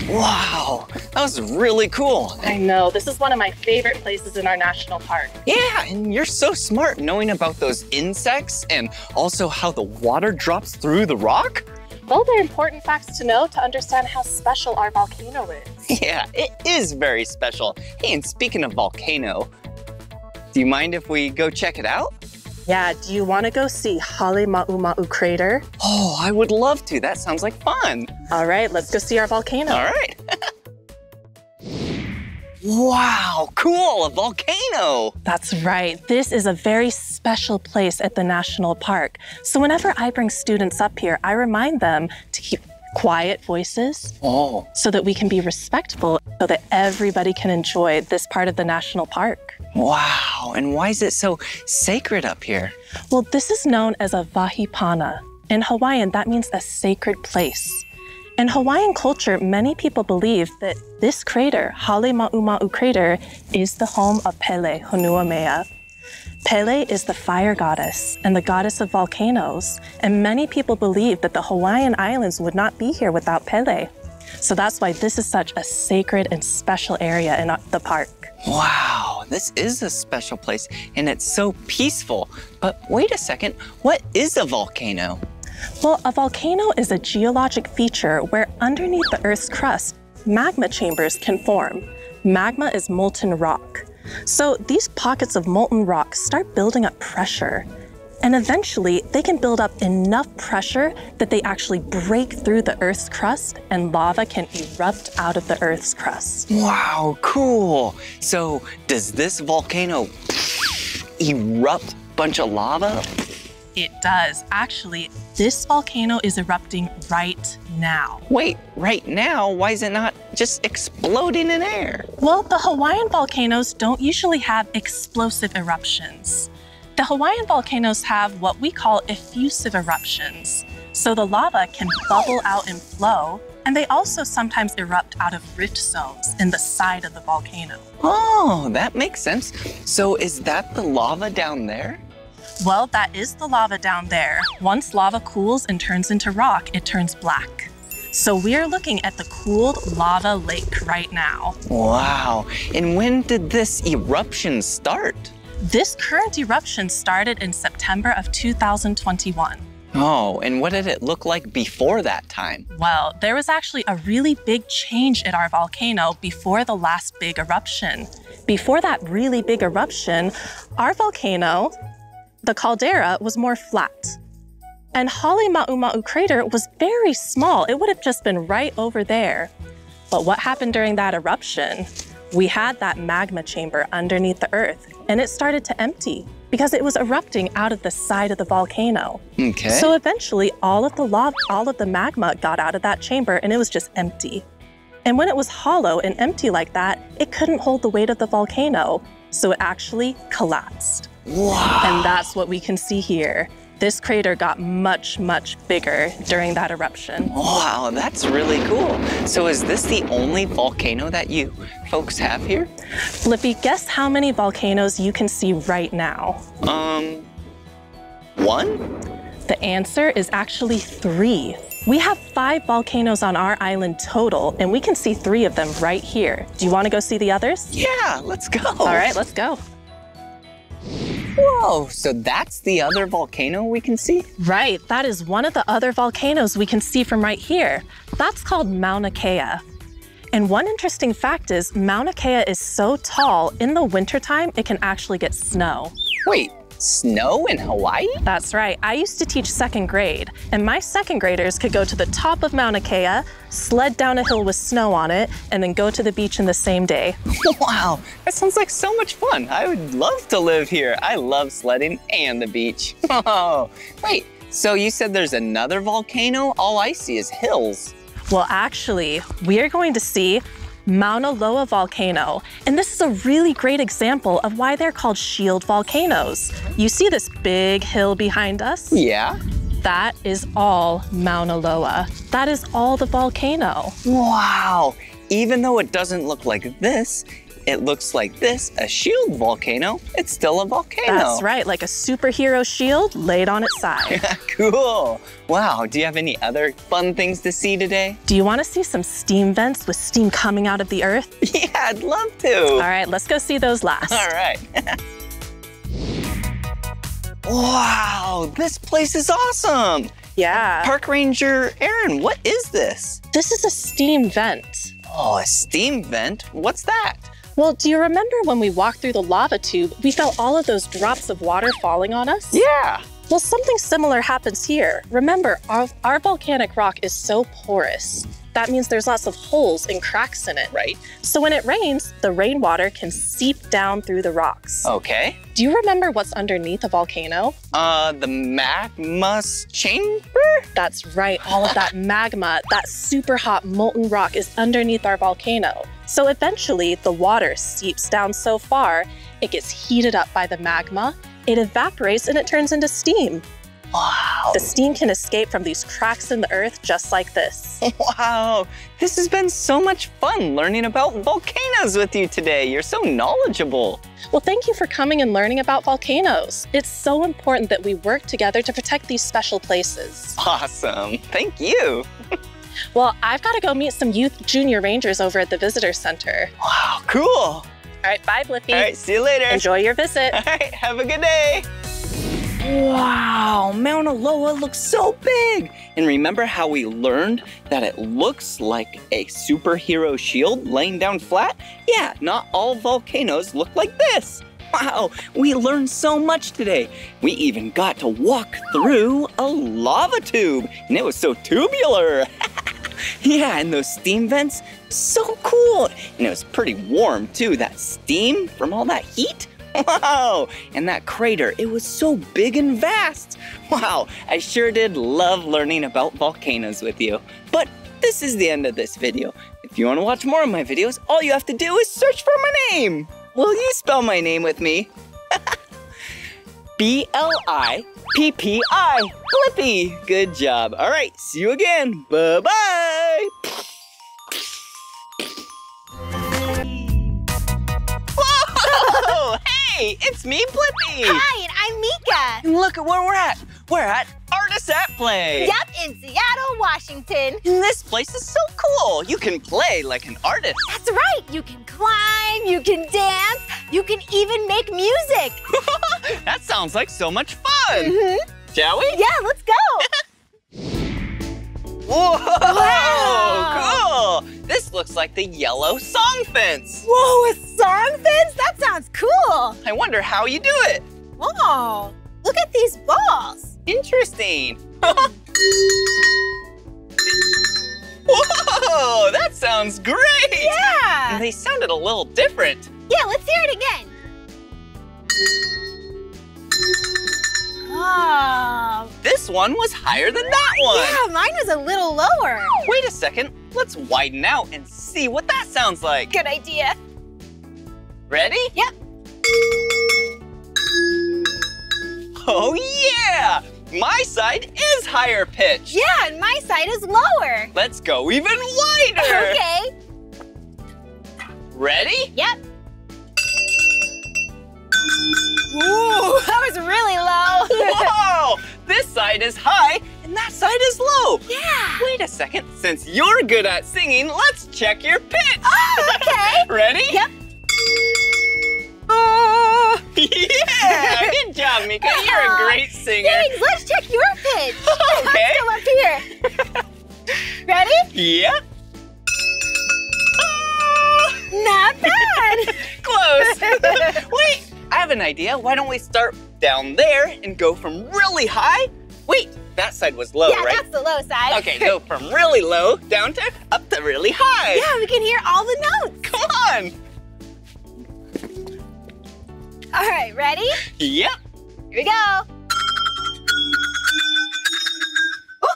Wow, that was really cool. I know, this is one of my favorite places in our national park. Yeah, and you're so smart knowing about those insects and also how the water drops through the rock. Well, they're important facts to know to understand how special our volcano is. Yeah, it is very special. Hey, and speaking of volcano, do you mind if we go check it out? Yeah, do you want to go see Halema'uma'u Crater? Oh, I would love to. That sounds like fun. All right, let's go see our volcano. All right. Wow, cool, a volcano. That's right. This is a very special place at the national park. So whenever I bring students up here, I remind them to keep quiet voices. Oh. So that we can be respectful, so that everybody can enjoy this part of the national park. Wow, and why is it so sacred up here? Well, this is known as a vahipana. In Hawaiian, that means a sacred place. In Hawaiian culture, many people believe that this crater, Halema'uma'u Crater, is the home of Pele, Honuamea. Pele is the fire goddess and the goddess of volcanoes, and many people believe that the Hawaiian Islands would not be here without Pele. So that's why this is such a sacred and special area in the park. Wow, this is a special place and it's so peaceful. But wait a second, what is a volcano? Well, a volcano is a geologic feature where underneath the Earth's crust, magma chambers can form. Magma is molten rock. So these pockets of molten rock start building up pressure. And eventually, they can build up enough pressure that they actually break through the Earth's crust and lava can erupt out of the Earth's crust. Wow, cool. So does this volcano erupt a bunch of lava? It does. Actually, this volcano is erupting right now. Wait, right now? Why is it not just exploding in air? Well, the Hawaiian volcanoes don't usually have explosive eruptions. The Hawaiian volcanoes have what we call effusive eruptions. So the lava can bubble out and flow, and they also sometimes erupt out of rift zones in the side of the volcano. Oh, that makes sense. So is that the lava down there? Well, that is the lava down there. Once lava cools and turns into rock, it turns black. So we're looking at the cooled lava lake right now. Wow, and when did this eruption start? This current eruption started in September of two thousand twenty-one. Oh, and what did it look like before that time? Well, there was actually a really big change at our volcano before the last big eruption. Before that really big eruption, our volcano, the caldera, was more flat. And Halema'uma'u Crater was very small. It would have just been right over there. But what happened during that eruption? We had that magma chamber underneath the Earth, and it started to empty because it was erupting out of the side of the volcano. Okay. So eventually, all of the lava, all of the magma got out of that chamber, and it was just empty. And when it was hollow and empty like that, it couldn't hold the weight of the volcano, so it actually collapsed. Wow. And that's what we can see here. This crater got much, much bigger during that eruption. Wow, that's really cool. So is this the only volcano that you folks have here? Blippi, guess how many volcanoes you can see right now? Um, one? The answer is actually three. We have five volcanoes on our island total, and we can see three of them right here. Do you want to go see the others? Yeah, let's go. All right, let's go. Whoa, so that's the other volcano we can see? Right, that is one of the other volcanoes we can see from right here. That's called Mauna Kea. And one interesting fact is Mauna Kea is so tall, in the wintertime, it can actually get snow. Wait, snow in Hawaii? That's right. I used to teach second grade, and my second graders could go to the top of Mauna Kea, sled down a hill with snow on it, and then go to the beach in the same day. Wow, that sounds like so much fun. I would love to live here. I love sledding and the beach. Oh, wait, so you said there's another volcano? All I see is hills. Well, actually, we're going to see Mauna Loa volcano. And this is a really great example of why they're called shield volcanoes. You see this big hill behind us? Yeah. That is all Mauna Loa. That is all the volcano. Wow. Even though it doesn't look like this, it looks like this, a shield volcano, it's still a volcano. That's right, like a superhero shield laid on its side. Cool. Wow, do you have any other fun things to see today? Do you want to see some steam vents with steam coming out of the earth? Yeah, I'd love to. All right, let's go see those last. All right. Wow, this place is awesome. Yeah. Park Ranger Aaron, what is this? This is a steam vent. Oh, a steam vent? What's that? Well, do you remember when we walked through the lava tube, we felt all of those drops of water falling on us? Yeah. Well, something similar happens here. Remember, our, our volcanic rock is so porous. That means there's lots of holes and cracks in it. Right. So when it rains, the rainwater can seep down through the rocks. Okay. Do you remember what's underneath a volcano? Uh, the magma chamber? That's right, all of that magma, that super hot molten rock is underneath our volcano. So eventually the water seeps down so far, it gets heated up by the magma, it evaporates and it turns into steam. Wow. The steam can escape from these cracks in the earth just like this. Wow, this has been so much fun learning about volcanoes with you today. You're so knowledgeable. Well, thank you for coming and learning about volcanoes. It's so important that we work together to protect these special places. Awesome, thank you. Well, I've got to go meet some youth junior rangers over at the visitor center. Wow, cool. All right, bye, Blippi. All right, see you later. Enjoy your visit. All right, have a good day. Wow, Mauna Loa looks so big. And remember how we learned that it looks like a superhero shield laying down flat? Yeah, not all volcanoes look like this. Wow, we learned so much today. We even got to walk through a lava tube, and it was so tubular. Yeah, and those steam vents, so cool. And it was pretty warm too, that steam from all that heat. Wow, and that crater, it was so big and vast. Wow, I sure did love learning about volcanoes with you. But this is the end of this video. If you want to watch more of my videos, all you have to do is search for my name. Will you spell my name with me? B L I P P I, Blippi. Good job. All right, see you again. Bye-bye. Whoa! Hey, it's me, Blippi. Hi, and I'm Mika. And look at where we're at. We're at Artists at Play. Yep, in Seattle, Washington. And this place is so cool. You can play like an artist. That's right. You can climb, you can dance, you can even make music. That sounds like so much fun. Mm-hmm. Shall we? Yeah, let's go. Whoa, wow. Cool. This looks like the yellow song fence. Whoa, a song fence? That sounds cool. I wonder how you do it. Wow. Look at these balls. Interesting. Whoa, that sounds great. Yeah. They sounded a little different. Yeah, let's hear it again. Oh. This one was higher than that one. Yeah, mine was a little lower. Wait a second. Let's widen out and see what that sounds like. Good idea. Ready? Yep. Oh, yeah! My side is higher pitched. Yeah, and my side is lower. Let's go even wider. Okay. Ready? Yep. Ooh, that was really low. Whoa! This side is high and that side is low. Yeah. Wait a second. Since you're good at singing, let's check your pitch. Oh, okay. Ready? Yep. Oh. Yeah! Good job, Mika. Wow. You're a great singer. Thanks. Let's check your pitch. Okay. Let's go up here. Ready? Yeah. Oh. Not bad. Close. Wait, I have an idea. Why don't we start down there and go from really high? Wait, that side was low, yeah, right? Yeah, that's the low side. Okay, go from really low down to up to really high. Yeah, we can hear all the notes. Come on. All right, ready? Yep. Here we go. Oh.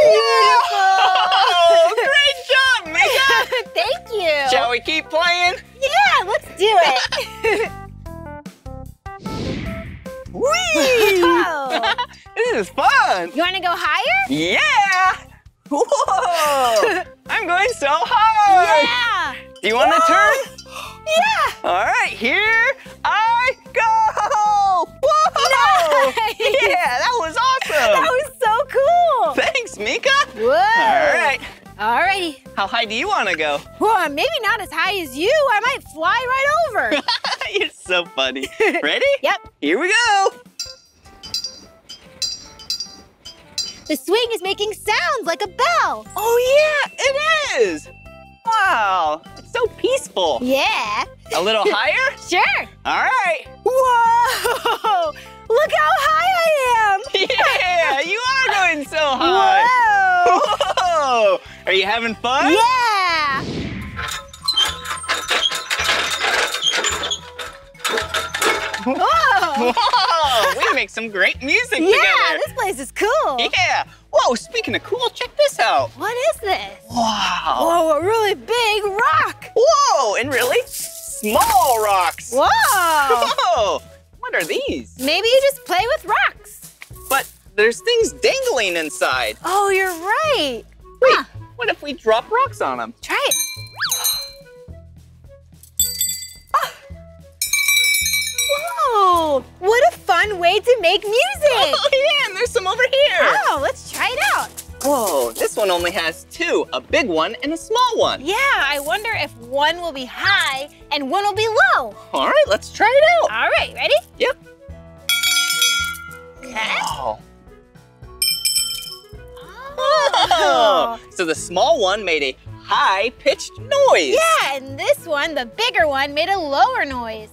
Beautiful. Oh, great job, Mika. Thank you. Shall we keep playing? Yeah, let's do it. Whee! Wow. This is fun. You want to go higher? Yeah. Whoa. I'm going so high. Yeah. Do you want to turn? Yeah. All right. Here I go. Whoa. Nice. Yeah, that was awesome. That was so cool. Thanks, Mika. Whoa. All right. All righty. How high do you want to go? Well, maybe not as high as you. I might fly right over. You're so funny. Ready? Yep. Here we go. The swing is making sounds like a bell. Oh, yeah, it is. Wow, it's so peaceful. Yeah. A little higher? Sure. All right. Whoa, look how high I am. Yeah, you are going so high. Whoa. Whoa. Are you having fun? Yeah. Whoa. Whoa, we make some great music yeah, together. Yeah, this place is cool. Yeah. Whoa, speaking of cool, check this out. What is this? Wow. Whoa, a really big rock. Whoa, and really small rocks. Whoa. Whoa, what are these? Maybe you just play with rocks. But there's things dangling inside. Oh, you're right. Wait, huh. What if we drop rocks on them? Try it. Whoa, what a fun way to make music. Oh, yeah, and there's some over here. Oh, let's try it out. Whoa, this one only has two, a big one and a small one. Yeah, I wonder if one will be high and one will be low. All right, let's try it out. All right, ready? Yep. Okay. Wow. Oh. So the small one made a high-pitched noise. Yeah, and this one, the bigger one, made a lower noise.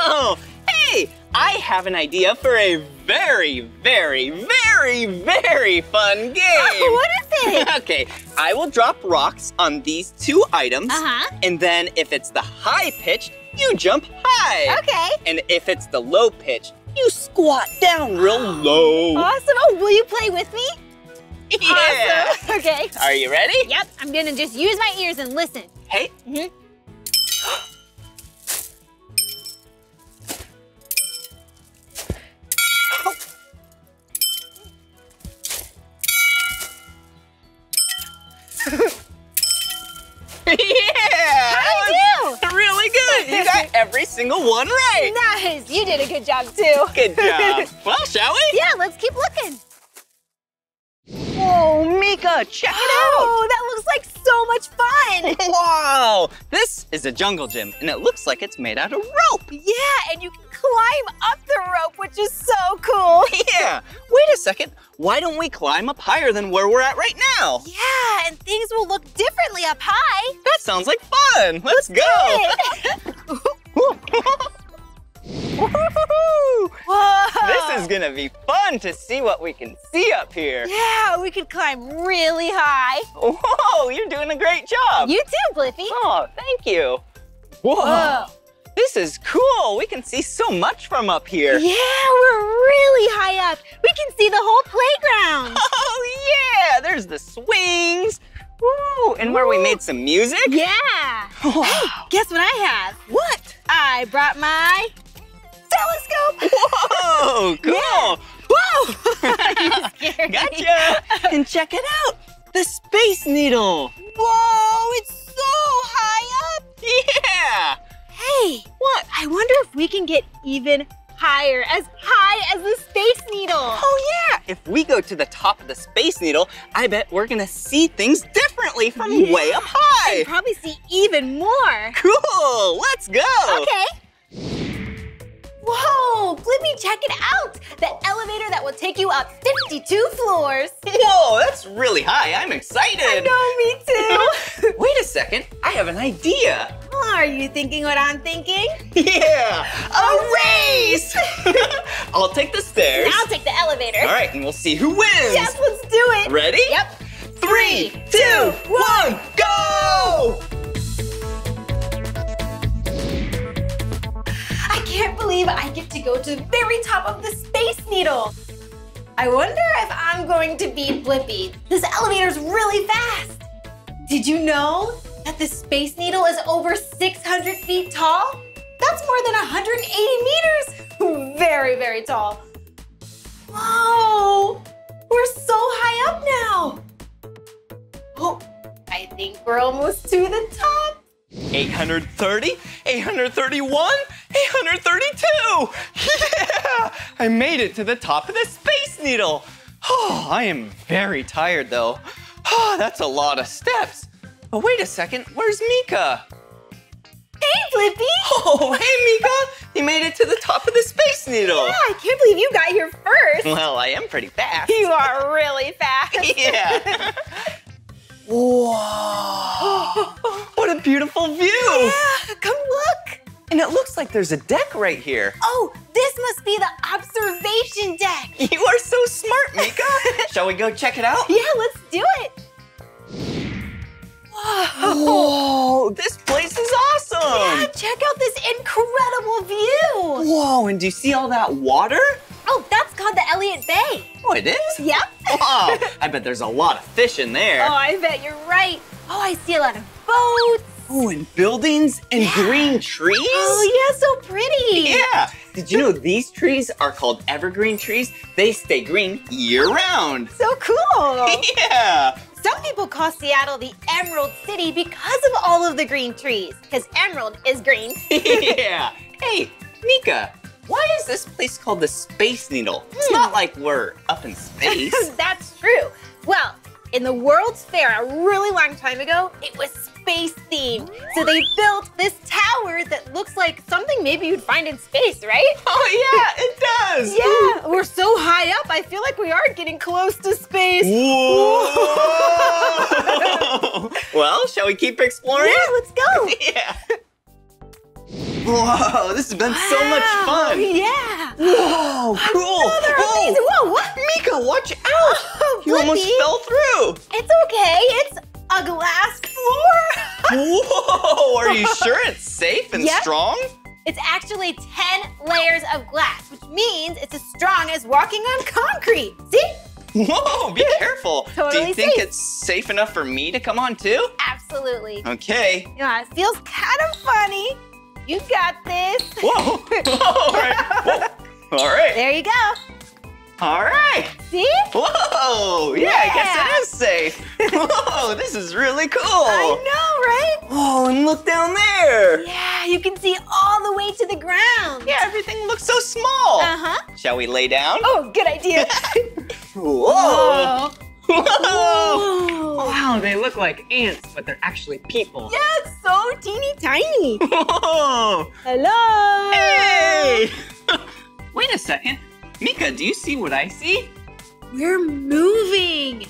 Oh, hey, I have an idea for a very, very, very, very fun game. Oh, what is it? Okay, I will drop rocks on these two items. Uh-huh. And then if it's the high pitch, you jump high. Okay. And if it's the low pitch, you squat down real low. Awesome. Oh, will you play with me? Yeah. Awesome. Okay. Are you ready? Yep, I'm gonna just use my ears and listen. Hey. Mm-hmm. Yeah! How do you do? Really good! You got every single one right! Nice! You did a good job too! Good job! Well, shall we? Yeah, let's keep looking! Whoa, Mika, check it out! Oh, that looks like so much fun! Wow! This is a jungle gym, and it looks like it's made out of rope! Yeah, and you can climb up the rope, which is so cool! Yeah! Wait a second, why don't we climb up higher than where we're at right now? Yeah, and things will look differently up high! That sounds like fun! Let's, Let's go! Whoa. This is gonna be fun to see what we can see up here. Yeah, we could climb really high. Whoa, you're doing a great job. You too, Blippi. Oh, thank you. Whoa. Whoa. This is cool. We can see so much from up here. Yeah, we're really high up. We can see the whole playground. Oh, yeah, there's the swings. Whoa, and where Whoa. we made some music? Yeah. Wow. Hey, guess what I have? What? I brought my telescope. Whoa, cool. Yeah. Whoa. You scared Gotcha. Me. And check it out, the Space Needle. Whoa, it's so high up. Yeah. Hey. What? I wonder if we can get even higher, as high as the Space Needle. Oh yeah, if we go to the top of the Space Needle, I bet we're gonna see things differently from yeah. way up high. And probably see even more. Cool, let's go. Okay. Whoa, Blippi, check it out! The elevator that will take you up fifty-two floors! Whoa, that's really high. I'm excited! I know, me too! Wait a second, I have an idea! Are you thinking what I'm thinking? Yeah! A race! I'll take the stairs. And I'll take the elevator. All right, and we'll see who wins! Yes, let's do it! Ready? Yep. Three, Three two, one, go! I can't believe I get to go to the very top of the Space Needle. I wonder if I'm going to beat Blippi. This elevator's really fast. Did you know that the Space Needle is over six hundred feet tall? That's more than one hundred eighty meters. Very, very tall. Whoa, we're so high up now. Oh, I think we're almost to the top. eight hundred thirty, eight hundred thirty-one, eight hundred thirty-two! Yeah! I made it to the top of the Space Needle! Oh, I am very tired though. Oh, that's a lot of steps. But wait a second, where's Mika? Hey, Blippi! Oh, hey, Mika! You made it to the top of the Space Needle! Yeah, I can't believe you got here first! Well, I am pretty fast. You are really fast. Yeah. Whoa! What a beautiful view! Yeah, come look! And it looks like there's a deck right here. Oh, this must be the observation deck! You are so smart, Mika! Shall we go check it out? Yeah, let's do it! Whoa! Whoa, this place is awesome! Yeah, check out this incredible view! Whoa, and do you see all that water? Oh, that's called the Elliott Bay. Oh, it is? Yep. Wow, I bet there's a lot of fish in there. Oh, I bet you're right. Oh, I see a lot of boats. Oh, and buildings and yeah. green trees. Oh, yeah, so pretty. Yeah. Did you know these trees are called evergreen trees? They stay green year-round. So cool. Yeah. Some people call Seattle the Emerald City because of all of the green trees, because emerald is green. Yeah. Hey, Mika. Why is this place called the Space Needle? It's mm. not like we're up in space. That's true. Well, in the World's Fair a really long time ago, it was space-themed. So they built this tower that looks like something maybe you'd find in space, right? Oh, yeah, it does. Yeah, Ooh. We're so high up, I feel like we are getting close to space. Whoa! Well, shall we keep exploring? Yeah, let's go. Yeah. Whoa, this has been wow. so much fun. Yeah. Whoa, cool. Another Whoa. Amazing. Whoa, what? Mika, watch out. Oh, you Blippi. Almost fell through. It's okay. It's a glass floor. Whoa, are you sure it's safe and yep. strong? It's actually ten layers of glass, which means it's as strong as walking on concrete. See? Whoa, be careful. Totally Do you think safe. It's safe enough for me to come on too? Absolutely. Okay. Yeah, it feels kind of funny. You got this. Whoa. All right. Whoa. All right. There you go. All right. See? Whoa. Yeah, yeah, I guess it is safe. Whoa, this is really cool. I know, right? Whoa, and look down there. Yeah, you can see all the way to the ground. Yeah, everything looks so small. Uh-huh. Shall we lay down? Oh, good idea. Whoa. Whoa. Whoa. Whoa! Wow, they look like ants, but they're actually people. Yeah, it's so teeny tiny. Whoa! Hello! Hey! Wait a second. Mika, do you see what I see? We're moving.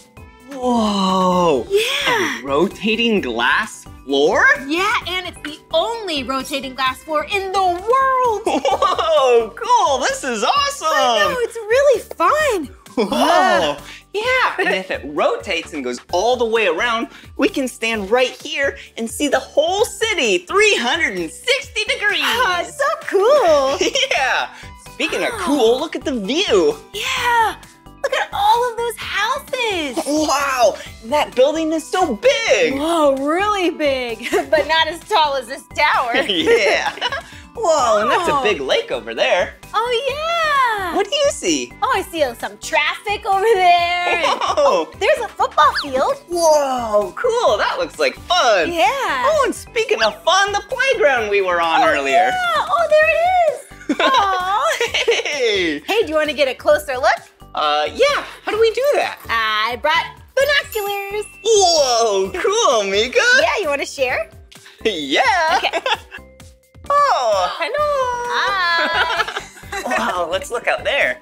Whoa! Yeah! A rotating glass floor? Yeah, and it's the only rotating glass floor in the world. Whoa! Cool, this is awesome. I know, it's really fun. Whoa! Yeah. Yeah, and if it rotates and goes all the way around, we can stand right here and see the whole city three hundred sixty degrees. Oh, it's so cool. Yeah. Speaking oh. of cool, look at the view. Yeah. Look at all of those houses. Wow, that building is so big. Whoa, really big, but not as tall as this tower. Yeah. Whoa, and that's a big lake over there. Oh, yeah. What do you see? Oh, I see some traffic over there. Whoa. And, oh, there's a football field. Whoa, cool. That looks like fun. Yeah. Oh, and speaking of fun, the playground we were on oh, earlier. Yeah. Oh, there it is. Aww. Hey! Hey, do you want to get a closer look? Uh, yeah. How do we do that? I brought binoculars. Whoa, cool, Mika. Yeah, you want to share? Yeah. Okay. Oh, hello. Hi. Wow, let's look out there.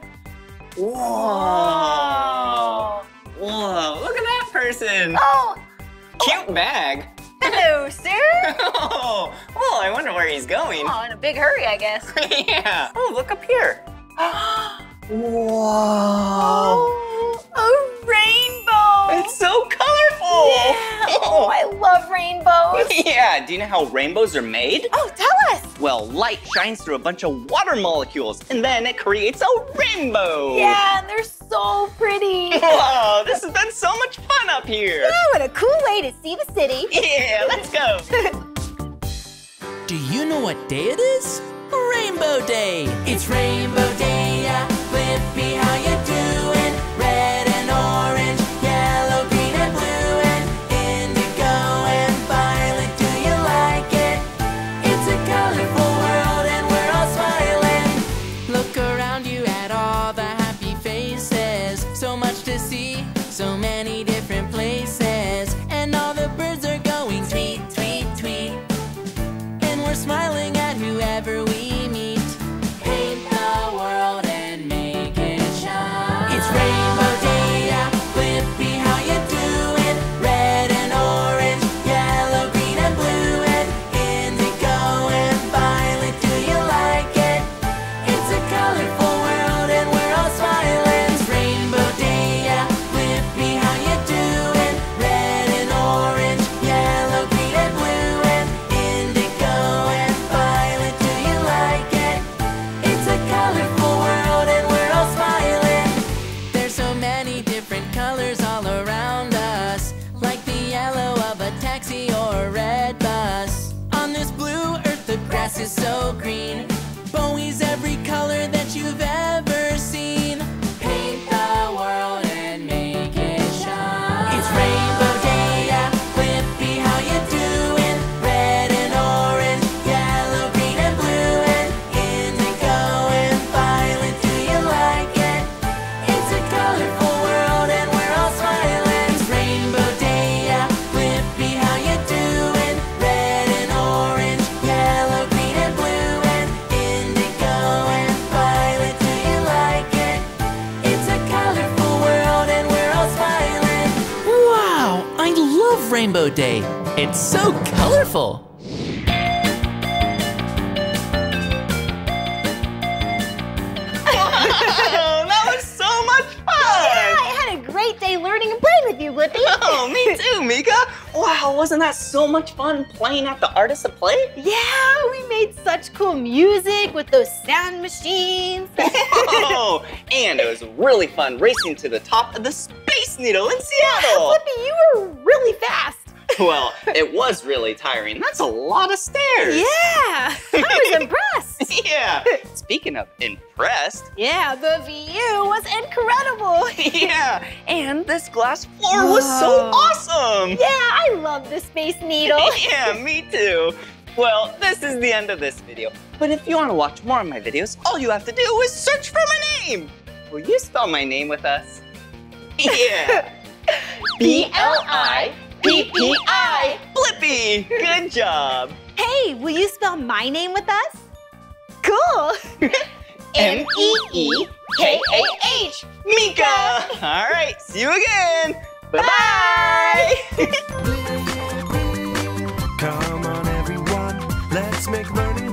Whoa. Whoa. Whoa, look at that person. Oh. Cute oh. bag. Hello, sir. Oh, well, I wonder where he's going. Oh, in a big hurry, I guess. Yeah. Oh, look up here. Whoa. Oh, a rainbow. It's so colorful. Yeah. Oh, I love rainbows. Yeah. Do you know how rainbows are made? Oh, tell us. Well, light shines through a bunch of water molecules, and then it creates a rainbow. Yeah, and they're so pretty. Wow, this has been so much fun up here. Yeah, what a cool way to see the city. Yeah, let's go. Do you know what day it is? Rainbow Day. It's Rainbow Day, yeah. Blippi, how you doing? Red and orange, yellow, green and blue, and indigo and violet. Do you like it? It's a colorful world and we're all smiling. Look around you at all the happy faces. So much to see, so many different places. And all the birds are going tweet, tweet, tweet. And we're smiling at whoever we Rainbow Day. It's so colorful. Wow, that was so much fun. Yeah, I had a great day learning and playing with you, Blippi. Oh, me too, Mika. Wow, wasn't that so much fun playing at the Artists of Play? Yeah, we made such cool music with those sound machines. Oh, and it was really fun racing to the top of the Space Needle in Seattle. Yeah, Blippi, you were really fast. Well, it was really tiring. That's a lot of stairs. Yeah, I was impressed. Yeah. Speaking of impressed. Yeah, the view was incredible. Yeah, and this glass floor Whoa. was so awesome. Yeah, I love the Space Needle. Yeah, me too. Well, this is the end of this video. But if you want to watch more of my videos, all you have to do is search for my name. Will you spell my name with us? Yeah. B L I P P I, Blippi! Good job! Hey, will you spell my name with us? Cool! M E E K A H, Mika! All right, see you again! Bye-bye! Come on, everyone, let's make learning